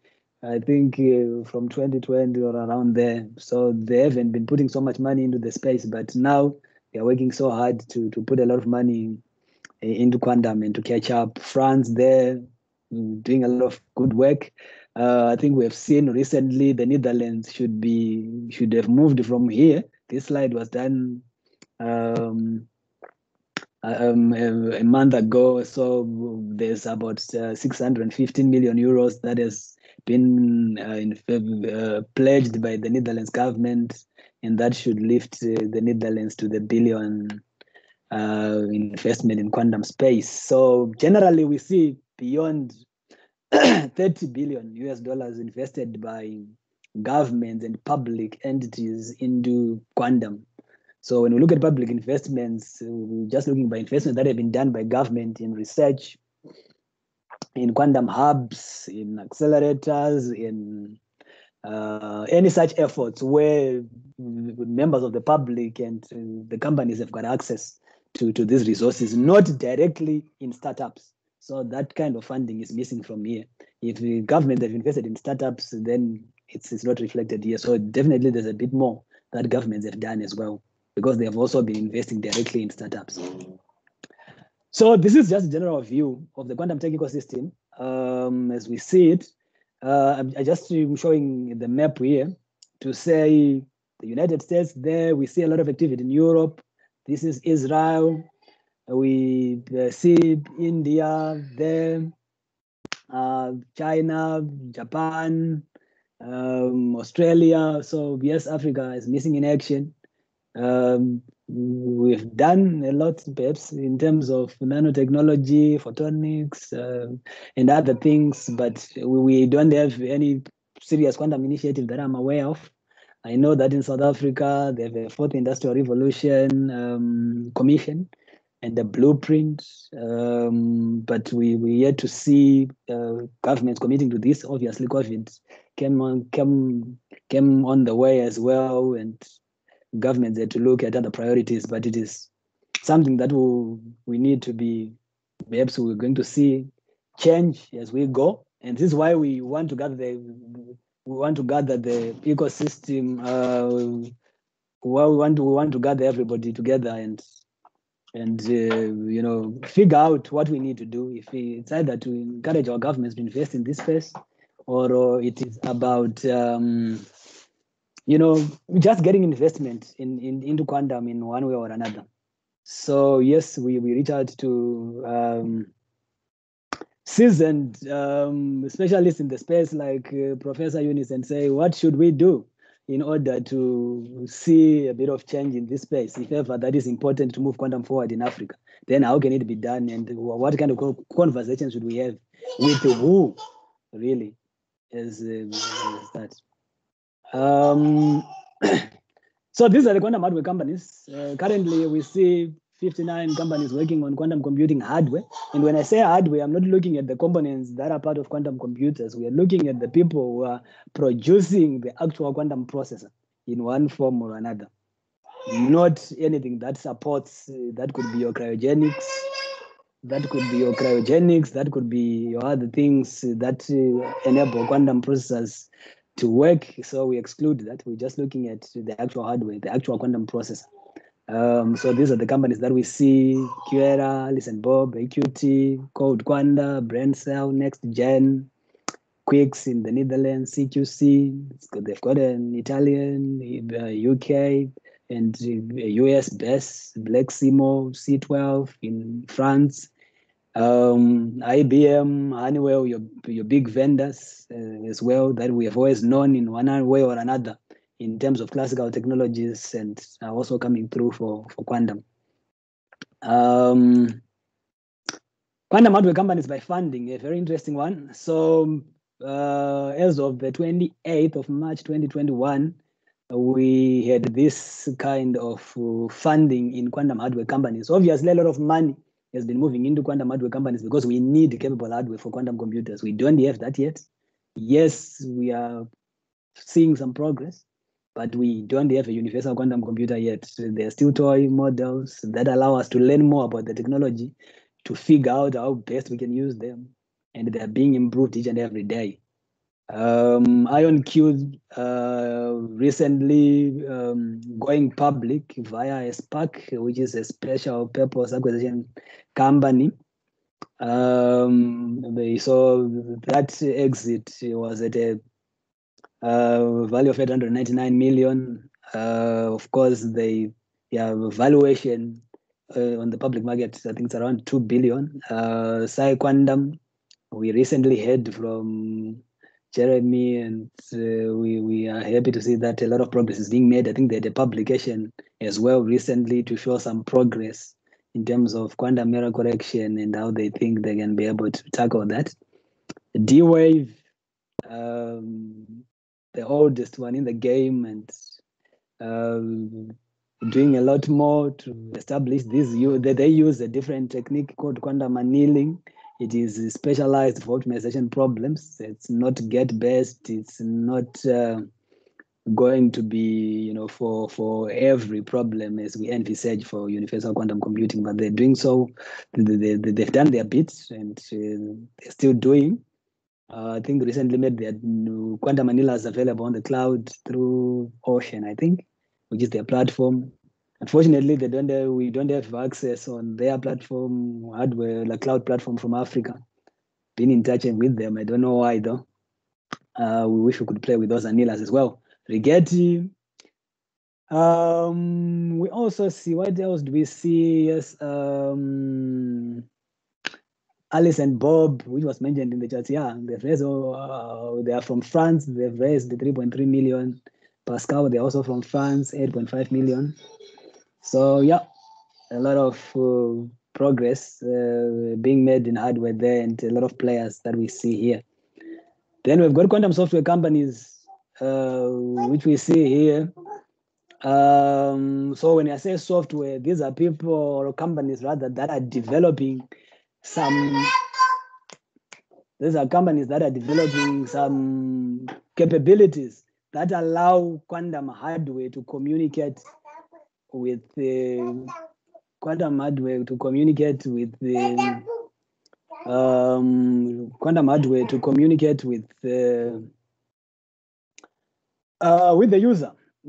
I think, from 2020 or around there. So they haven't been putting so much money into the space, but now they're working so hard to put a lot of money into quantum and to catch up. France there, doing a lot of good work. I think we have seen recently the Netherlands should have moved from here. This slide was done a month ago, so there's about 615 million euros that has been pledged by the Netherlands government, and that should lift the Netherlands to the billion investment in quantum space. So generally, we see beyond $30 billion invested by governments and public entities into quantum. So when we look at public investments, we're just looking by investments that have been done by government in research, in quantum hubs, in accelerators, in any such efforts where members of the public and the companies have got access to these resources, not directly in startups. So that kind of funding is missing from here. If the government have invested in startups, then it's not reflected here. So definitely there's a bit more that governments have done as well, because they have also been investing directly in startups. So this is just a general view of the quantum tech ecosystem as we see it. I'm just showing the map here to say the United States there, we see a lot of activity in Europe. This is Israel. We see India there, China, Japan, Australia. So yes, Africa is missing in action. We've done a lot, perhaps, in terms of nanotechnology, photonics, and other things, but we don't have any serious quantum initiative that I'm aware of. I know that in South Africa, they have a Fourth Industrial Revolution Commission and the blueprint, but we yet to see governments committing to this. Obviously, COVID came on the way as well, and governments had to look at other priorities. But it is something that we need to be. Perhaps we're going to see change as we go, and this is why we want to gather the ecosystem. We want to gather everybody together and you know, figure out what we need to do. If it's either to encourage our governments to invest in this space, or it is about, you know, just getting investment into quantum in one way or another. So yes, we reached out to seasoned specialists in the space like Professor Younes and say, what should we do in order to see a bit of change in this space, if ever that is important to move quantum forward in Africa? Then how can it be done, and what kind of conversations should we have with who, really, as that? So these are the quantum hardware companies. Currently, we see 59 companies working on quantum computing hardware. And when I say hardware, I'm not looking at the components that are part of quantum computers. We are looking at the people who are producing the actual quantum processor in one form or another. Not anything that supports, that could be your cryogenics, that could be your other things that enable quantum processors to work. So we exclude that. We're just looking at the actual hardware, the actual quantum processor. So these are the companies that we see: Qera, Alice and Bob, AQT, Cold Quanda, Brandcell, Next Gen, Quix in the Netherlands, CQC. They've got an Italian, UK, and US base, Black Simo, C12 in France, IBM, Honeywell, your big vendors as well that we have always known in one way or another in terms of classical technologies, and are also coming through for quantum. Quantum hardware companies by funding, a very interesting one. So as of the 28th of March 2021, we had this kind of funding in quantum hardware companies. Obviously, a lot of money has been moving into quantum hardware companies because we need capable hardware for quantum computers. We don't have that yet. Yes, we are seeing some progress, but we don't have a universal quantum computer yet. There are still toy models that allow us to learn more about the technology, to figure out how best we can use them, and they are being improved each and every day. IonQ recently going public via a SPAC, which is a special purpose acquisition company. So that exit was at a value of 899 million. Of course, the valuation on the public market, I think it's around 2 billion. Quandam, we recently heard from Jeremy, and we are happy to see that a lot of progress is being made. I think they had a publication as well recently to show some progress in terms of quantum error correction and how they think they can be able to tackle that. D-Wave, the oldest one in the game, and doing a lot more to establish this. They use a different technique called quantum annealing. It is specialized for optimization problems. It's not get-based. It's not going to be, for every problem as we envisage for universal quantum computing. But they're doing so. They've done their bit, and they're still doing. I think recently made their new quantum annealers available on the cloud through Ocean, I think, which is their platform. Unfortunately, we don't have access on their platform, hardware, the cloud platform from Africa. Been in touch with them. I don't know why, though. We wish we could play with those annealers as well. Rigetti. We also see, what else do we see? Yes. Alice and Bob, which was mentioned in the chat, they've raised, they are from France, they've raised the 3.3 million. Pascal, they're also from France, 8.5 million. So, a lot of progress being made in hardware there, and a lot of players that we see here. Then we've got quantum software companies, which we see here. So when I say software, these are people or companies rather that are developing some capabilities that allow quantum hardware to communicate with with the user,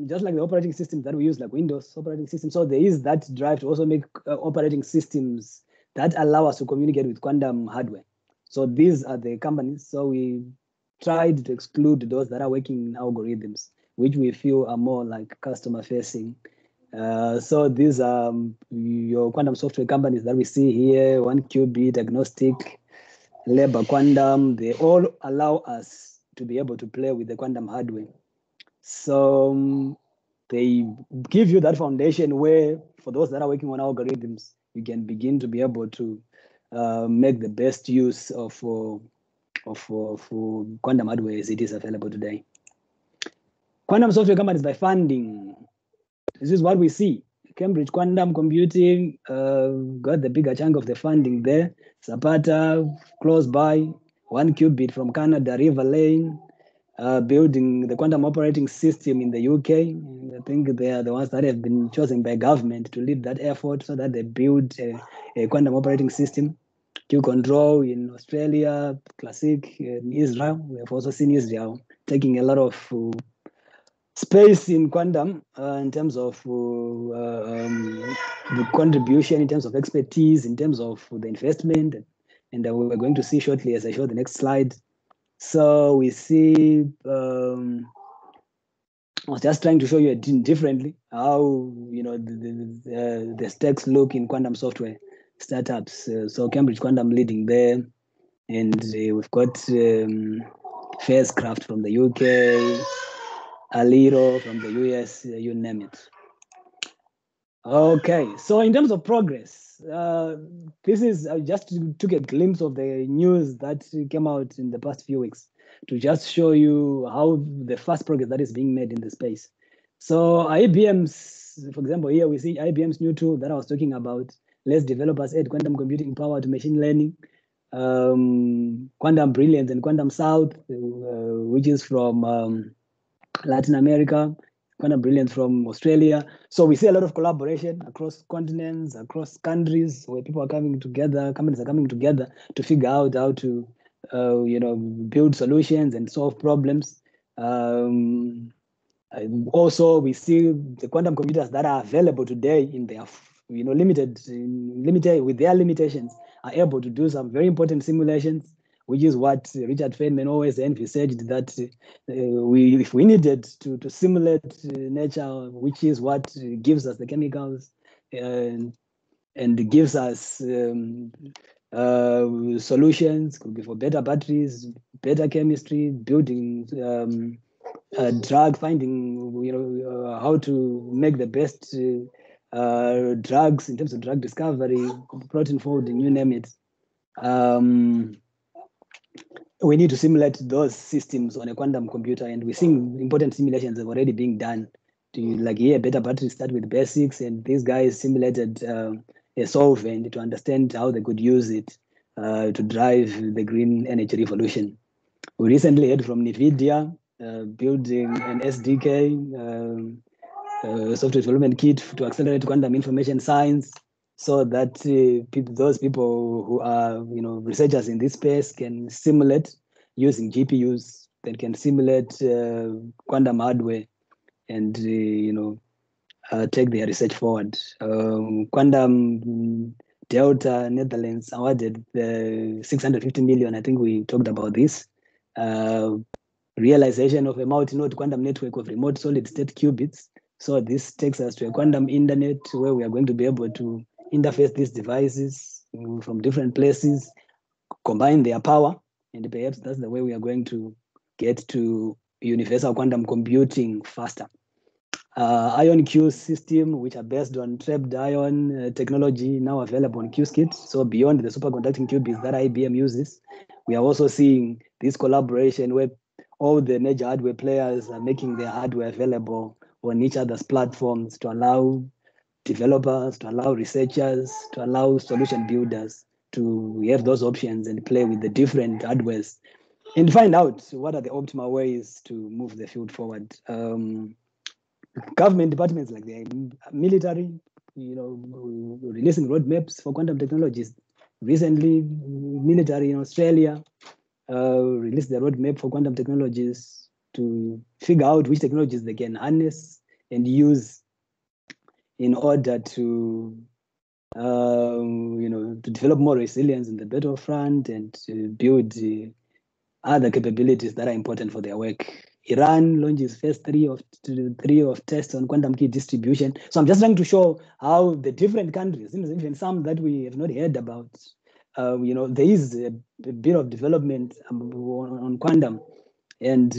just like the operating systems that we use, like Windows operating system. So there is that drive to also make operating systems that allow us to communicate with quantum hardware. So these are the companies. So we tried to exclude those that are working in algorithms, which we feel are more like customer facing So these are your quantum software companies that we see here, One Qubit, Agnostic, Labor Quantum. They all allow us to be able to play with the quantum hardware. So they give you that foundation where, for those that are working on algorithms, you can begin to be able to make the best use of quantum hardware as it is available today. Quantum software companies by funding. This is what we see. Cambridge Quantum Computing got the bigger chunk of the funding there. Zapata, close by. One Qubit from Canada, River Lane, building the quantum operating system in the UK. I think they are the ones that have been chosen by government to lead that effort so that they build a quantum operating system. Q Control in Australia, Classic in Israel. We have also seen Israel taking a lot of space in quantum in terms of the contribution, in terms of expertise, in terms of the investment, and we're going to see shortly as I show the next slide. So we see, I was just trying to show you differently how, you know, the stakes look in quantum software startups. So Cambridge Quantum leading there, and we've got Fairscraft from the UK, Aliro from the US, you name it. Okay, so in terms of progress, this is, I just took a glimpse of the news that came out in the past few weeks to just show you how the fast progress that is being made in the space. So IBM's, for example, here we see IBM's new tool that I was talking about, lets developers add quantum computing power to machine learning. Quantum Brilliance and Quantum South, which is from Latin America, Quantum Brilliance from Australia. So we see a lot of collaboration across continents, across countries, where people are coming together, companies are coming together to figure out how to, you know, build solutions and solve problems. Also, we see the quantum computers that are available today in their, you know, limited with their limitations, are able to do some very important simulations, which is what Richard Feynman always envisaged, that if we needed to simulate nature, which is what gives us the chemicals and gives us solutions, could be for better batteries, better chemistry, building a drug, finding, you know, how to make the best drugs in terms of drug discovery, protein folding, you name it. We need to simulate those systems on a quantum computer, and we're seeing important simulations are already being done. Like here, better batteries start with basics, and these guys simulated a solvent to understand how they could use it to drive the green energy revolution. We recently heard from NVIDIA building an SDK, software development kit, to accelerate quantum information science, so that those people who are, you know, researchers in this space can simulate using GPUs, that can simulate quantum hardware and, you know, take their research forward. Quantum Delta Netherlands awarded the 650 million, I think we talked about this, realization of a multi-node quantum network of remote solid-state qubits. So this takes us to a quantum internet where we are going to be able to interface these devices from different places, combine their power, and perhaps that's the way we are going to get to universal quantum computing faster. IonQ system, which are based on trapped ion technology, now available on Qiskit. So beyond the superconducting qubits that IBM uses, we are also seeing this collaboration where all the major hardware players are making their hardware available on each other's platforms to allow developers, to allow researchers, to allow solution builders to have those options and play with the different hardwares and find out what are the optimal ways to move the field forward. Government departments like the military, you know, releasing roadmaps for quantum technologies. Recently, military in Australia released the roadmap for quantum technologies to figure out which technologies they can harness and use in order to, you know, to develop more resilience in the battlefront and to build other capabilities that are important for their work Iran launches phase three of tests on quantum key distribution. So I'm just trying to show how the different countries, even some that we have not heard about, there is a bit of development on quantum, and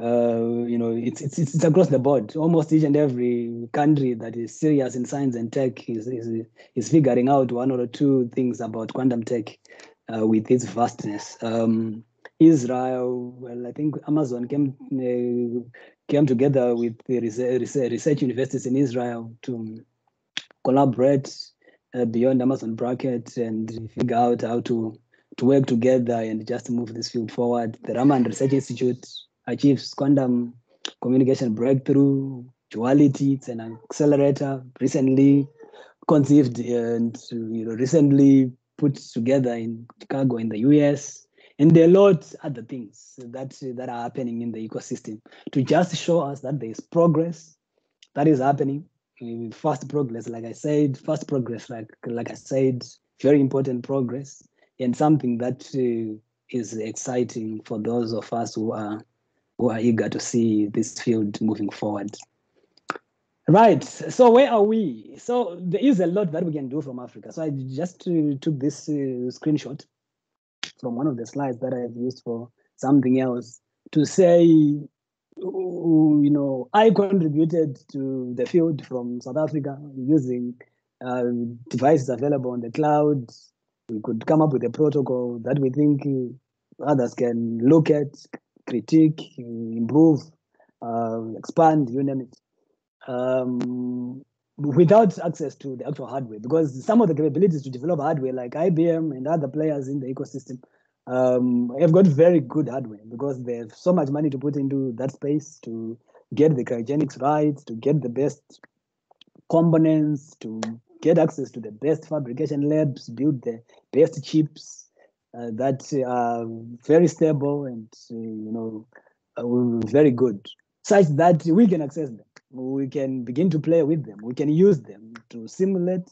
it's across the board. Almost each and every country that is serious in science and tech is figuring out one or two things about quantum tech with its vastness. Israel, well, I think Amazon came together with the research universities in Israel to collaborate beyond Amazon bracket and figure out how to work together and just move this field forward. The Raman Research Institute achieves quantum communication breakthrough, duality, it's an accelerator, recently conceived and recently put together in Chicago in the US. And there are lots of other things that are happening in the ecosystem to just show us that there is progress that is happening. Fast progress, like I said, very important progress, and something that is exciting for those of us who are eager to see this field moving forward. Right, so where are we? So there is a lot that we can do from Africa. So I just took this screenshot from one of the slides that I have used for something else to say, I contributed to the field from South Africa using devices available on the cloud. We could come up with a protocol that we think others can look at, critique, improve, expand, you name it, without access to the actual hardware, because some of the capabilities to develop hardware, like IBM and other players in the ecosystem, have got very good hardware because they have so much money to put into that space to get the cryogenics right, to get the best components, to get access to the best fabrication labs, build the best chips that are very stable and very good, such that we can access them. We can begin to play with them. We can use them to simulate,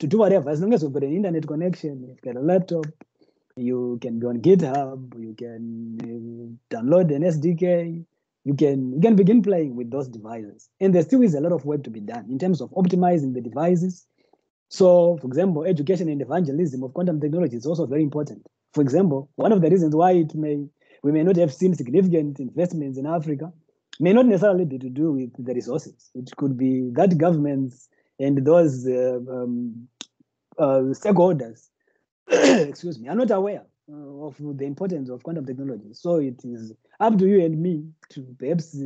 to do whatever. As long as we've got an internet connection, you've got a laptop, you can go on GitHub, you can download an SDK, you can begin playing with those devices. And there still is a lot of work to be done in terms of optimizing the devices. So, for example, education and evangelism of quantum technology is also very important. For example, one of the reasons why we may not have seen significant investments in Africa may not necessarily be to do with the resources. It could be that governments and those stakeholders, are not aware of the importance of quantum technology. So it is up to you and me to perhaps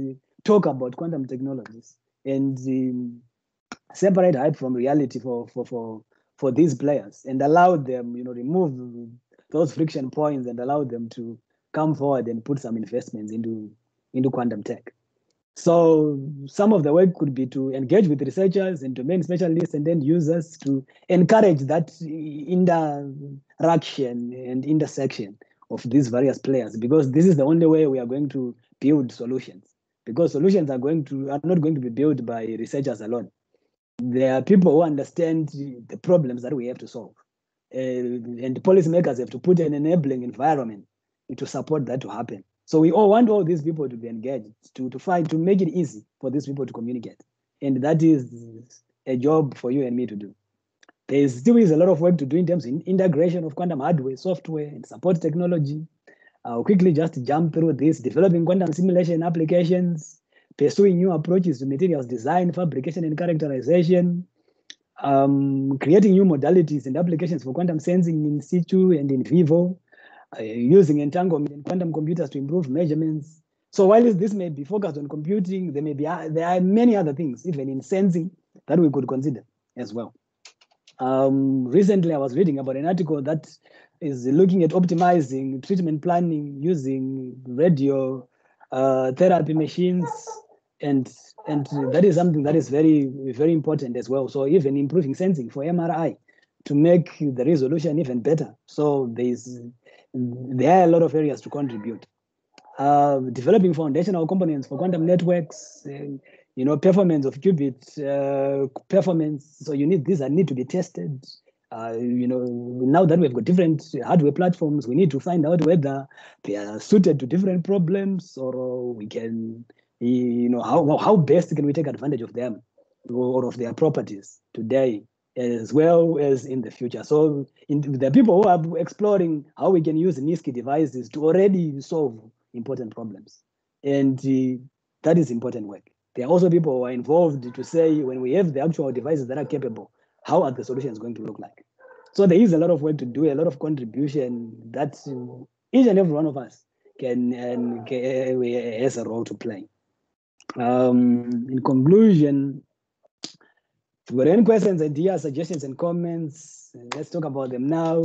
talk about quantum technologies and separate hype from reality for these players and allow them, remove those friction points and allow them to come forward and put some investments into quantum tech. So some of the work could be to engage with researchers and domain specialists and end users to encourage that interaction and intersection of these various players, because this is the only way we are going to build solutions, because solutions are not going to be built by researchers alone. There are people who understand the problems that we have to solve, and policymakers have to put an enabling environment to support that to happen. So we all want all these people to be engaged, to make it easy for these people to communicate. And that is a job for you and me to do. There still is a lot of work to do in terms of integration of quantum hardware, software, and support technology. I'll quickly just jump through this: developing quantum simulation applications, pursuing new approaches to materials design, fabrication, and characterization, creating new modalities and applications for quantum sensing in situ and in vivo, using entanglement and quantum computers to improve measurements. So while this may be focused on computing, there are many other things, even in sensing, that we could consider as well. Recently, I was reading about an article that is looking at optimizing treatment planning using radio therapy machines, and that is something that is very, very important as well. So even improving sensing for MRI to make the resolution even better. So there are a lot of areas to contribute. Developing foundational components for quantum networks, performance of qubit performance. So these need to be tested. Now that we've got different hardware platforms, we need to find out whether they are suited to different problems, or we can, how best can we take advantage of them or of their properties today as well as in the future. So the people who are exploring how we can use NISC devices to already solve important problems. And that is important work. There are also people who are involved to say, when we have the actual devices that are capable, how are the solutions going to look like? So there is a lot of work to do, a lot of contribution that each and every one of us can has a role to play. In conclusion, if there are any questions, ideas, suggestions, and comments, let's talk about them now.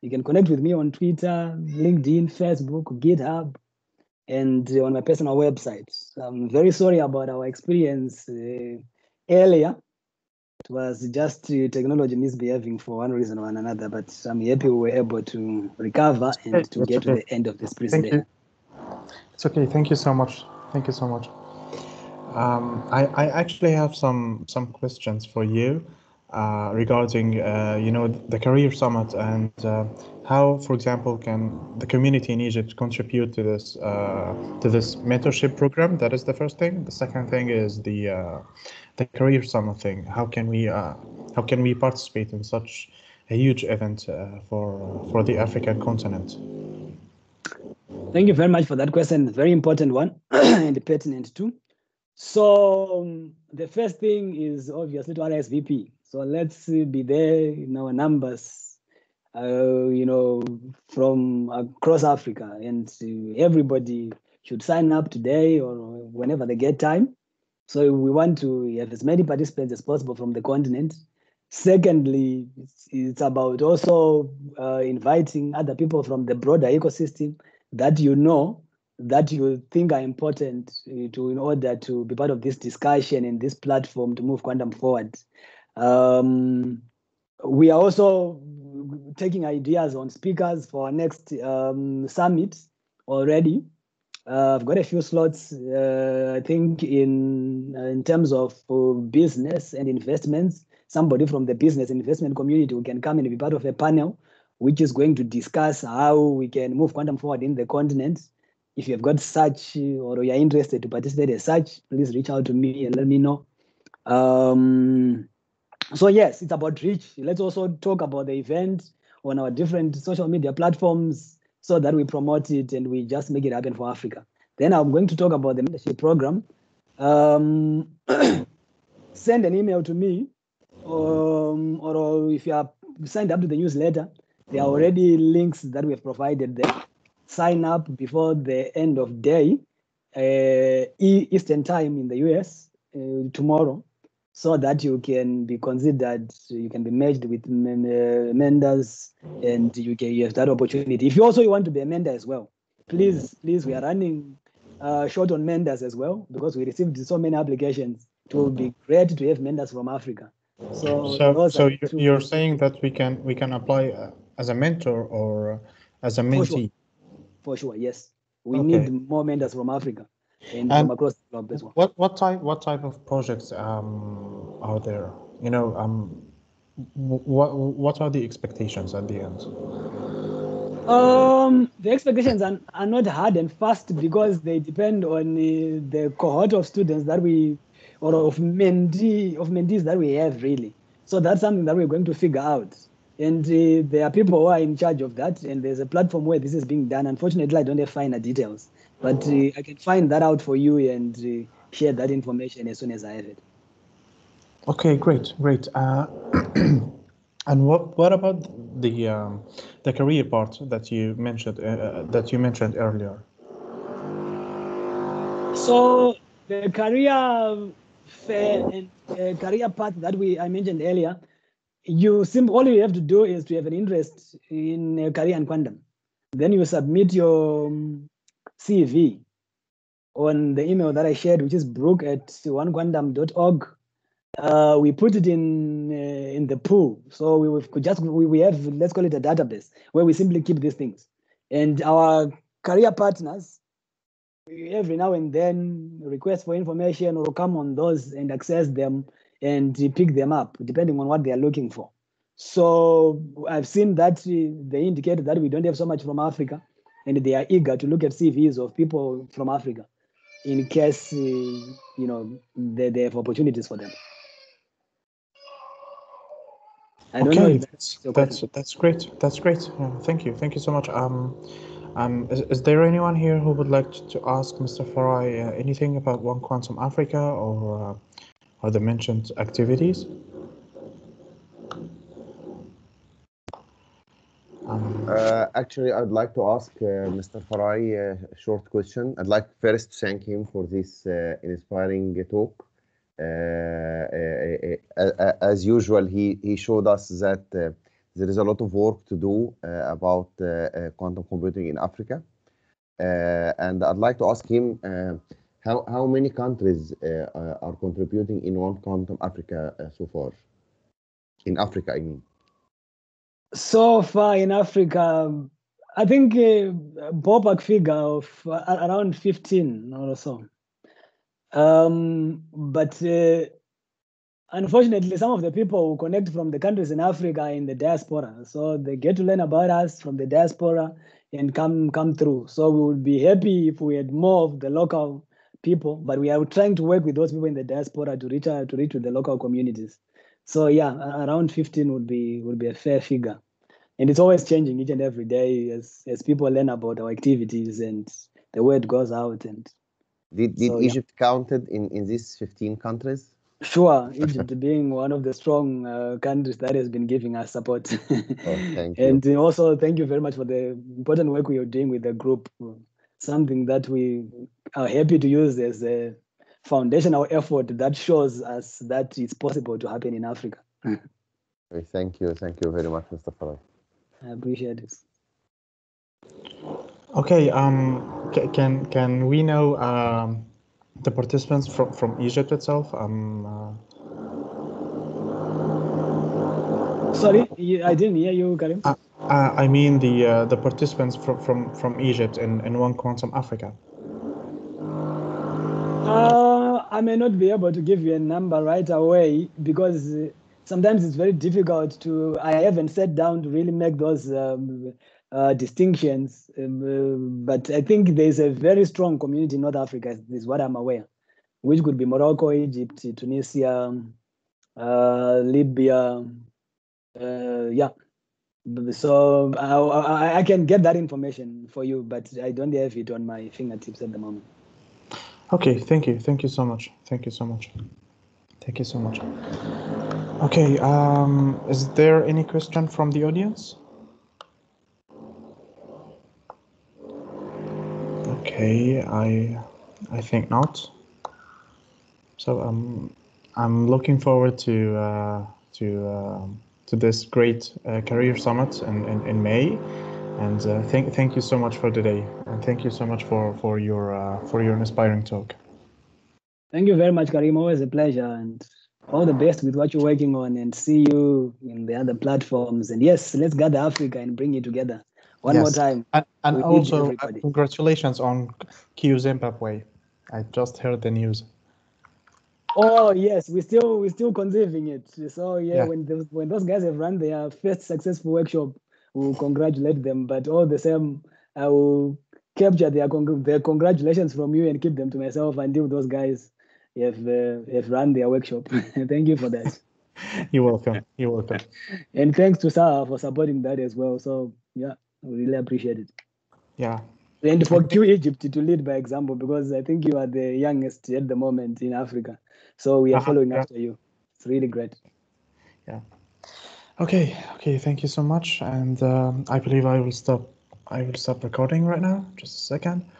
You can connect with me on Twitter, LinkedIn, Facebook, GitHub, and on my personal website. I'm very sorry about our experience earlier. It was just technology misbehaving for one reason or another, but I'm happy we were able to recover and to get to the end of this presentation. It's okay. Thank you so much. Thank you so much. I actually have some questions for you regarding, the Career Summit and how, for example, can the community in Egypt contribute to this mentorship program? That is the first thing. The second thing is the Career Summit thing. How can we participate in such a huge event for the African continent? Thank you very much for that question. Very important one and pertinent too. So the first thing is obviously to RSVP. So let's be there in our numbers, from across Africa, and everybody should sign up today or whenever they get time. So we want to have as many participants as possible from the continent. Secondly, it's about also inviting other people from the broader ecosystem that that you think are important in order to be part of this discussion and this platform to move quantum forward. We are also taking ideas on speakers for our next summit already. I've got a few slots, I think in terms of business and investments, somebody from the business investment community who can come and be part of a panel, which is going to discuss how we can move quantum forward in the continent. If you've got such or you're interested to participate as such, please reach out to me and let me know. So yes, it's about reach. Let's also talk about the event on our different social media platforms so that we promote it and we just make it happen for Africa. Then I'm going to talk about the mentorship program. Send an email to me, or if you are signed up to the newsletter, there are already links that we've provided there. Sign up before the end of day, Eastern time in the US tomorrow, so that you can be considered, you can be merged with mentors, and you have that opportunity. If you also want to be a mentor as well, please, we are running short on mentors as well, because we received so many applications. It will be great to have mentors from Africa. So you're saying that we can apply as a mentor or as a mentee. For sure, yes. We need more mentors from Africa and from across the globe as well. What type of projects are there? What are the expectations at the end? The expectations are not hard and fast, because they depend on the cohort of students that we, or of mentees that we have, really. So that's something that we're going to figure out. And there are people who are in charge of that, and there's a platform where this is being done. Unfortunately, I don't have finer details, but I can find that out for you and share that information as soon as I have it. Okay, great. And what about the career part that you mentioned earlier? So the career fair and career path that I mentioned earlier. All you have to do is to have an interest in career and quantum. Then you submit your CV on the email that I shared, which is brook@onequantum.org. We put it in the pool. So we have, let's call it a database, where we simply keep these things. And our career partners, every now and then, request for information or come on those and access them and pick them up, depending on what they are looking for. So I've seen that they indicate that we don't have so much from Africa, and they are eager to look at CVs of people from Africa in case, they have opportunities for them. Okay, that's great. That's great. Thank you. Thank you so much. Is there anyone here who would like to ask Mr. Farai anything about One Quantum Africa or the mentioned activities? Actually, I'd like to ask Mr. Farai a short question. I'd like first to thank him for this inspiring talk. As usual, he showed us that there is a lot of work to do about quantum computing in Africa. And I'd like to ask him how many countries are contributing in One Quantum Africa so far? In Africa, I mean. So far in Africa, I think a ballpark figure of around 15 or so. But unfortunately, some of the people who connect from the countries in Africa in the diaspora, so they get to learn about us from the diaspora and come through. So we would be happy if we had more of the local people, but we are trying to work with those people in the diaspora to reach out to the local communities. So yeah, around 15 would be a fair figure, and it's always changing each and every day as people learn about our activities and the word goes out and. Did Egypt counted in these 15 countries? Sure, Egypt being one of the strong countries that has been giving us support. Thank you. And also, thank you very much for the important work we are doing with the group. Something that we are happy to use as a foundational effort that shows us that it's possible to happen in Africa. Thank you very much, Mr. Farai. I appreciate it. Okay, can we know the participants from Egypt itself? Sorry, I didn't hear you, Karim. I mean the participants from Egypt in One Quantum Africa. I may not be able to give you a number right away because sometimes it's very difficult to. I haven't sat down to really make those. Distinctions, but I think there's a very strong community in North Africa, is what I'm aware, which could be Morocco, Egypt, Tunisia, Libya, yeah. So I can get that information for you, but I don't have it on my fingertips at the moment. Okay, thank you so much. Okay, is there any question from the audience? Okay, I think not. So I'm looking forward to this great career summit in May, and thank you so much for today, and thank you so much for your inspiring talk. Thank you very much, Karim. Always a pleasure, and all the best with what you're working on, and see you in the other platforms. And yes, let's gather Africa and bring it together. One more time. And also, congratulations on Q Zimbabwe. I just heard the news. Oh yes, we're still conceiving it. So yeah. When those guys have run their first successful workshop, we'll congratulate them. But all the same, I will capture their congratulations from you and keep them to myself until those guys have run their workshop. Thank you for that. You're welcome. And thanks to Sarah for supporting that as well. So yeah. We really appreciate it. Yeah. And for Q Egypt to lead by example, because I think you are the youngest at the moment in Africa. So we are following after you. It's really great. Yeah. Okay. Thank you so much. And I believe I will stop recording right now. Just a second.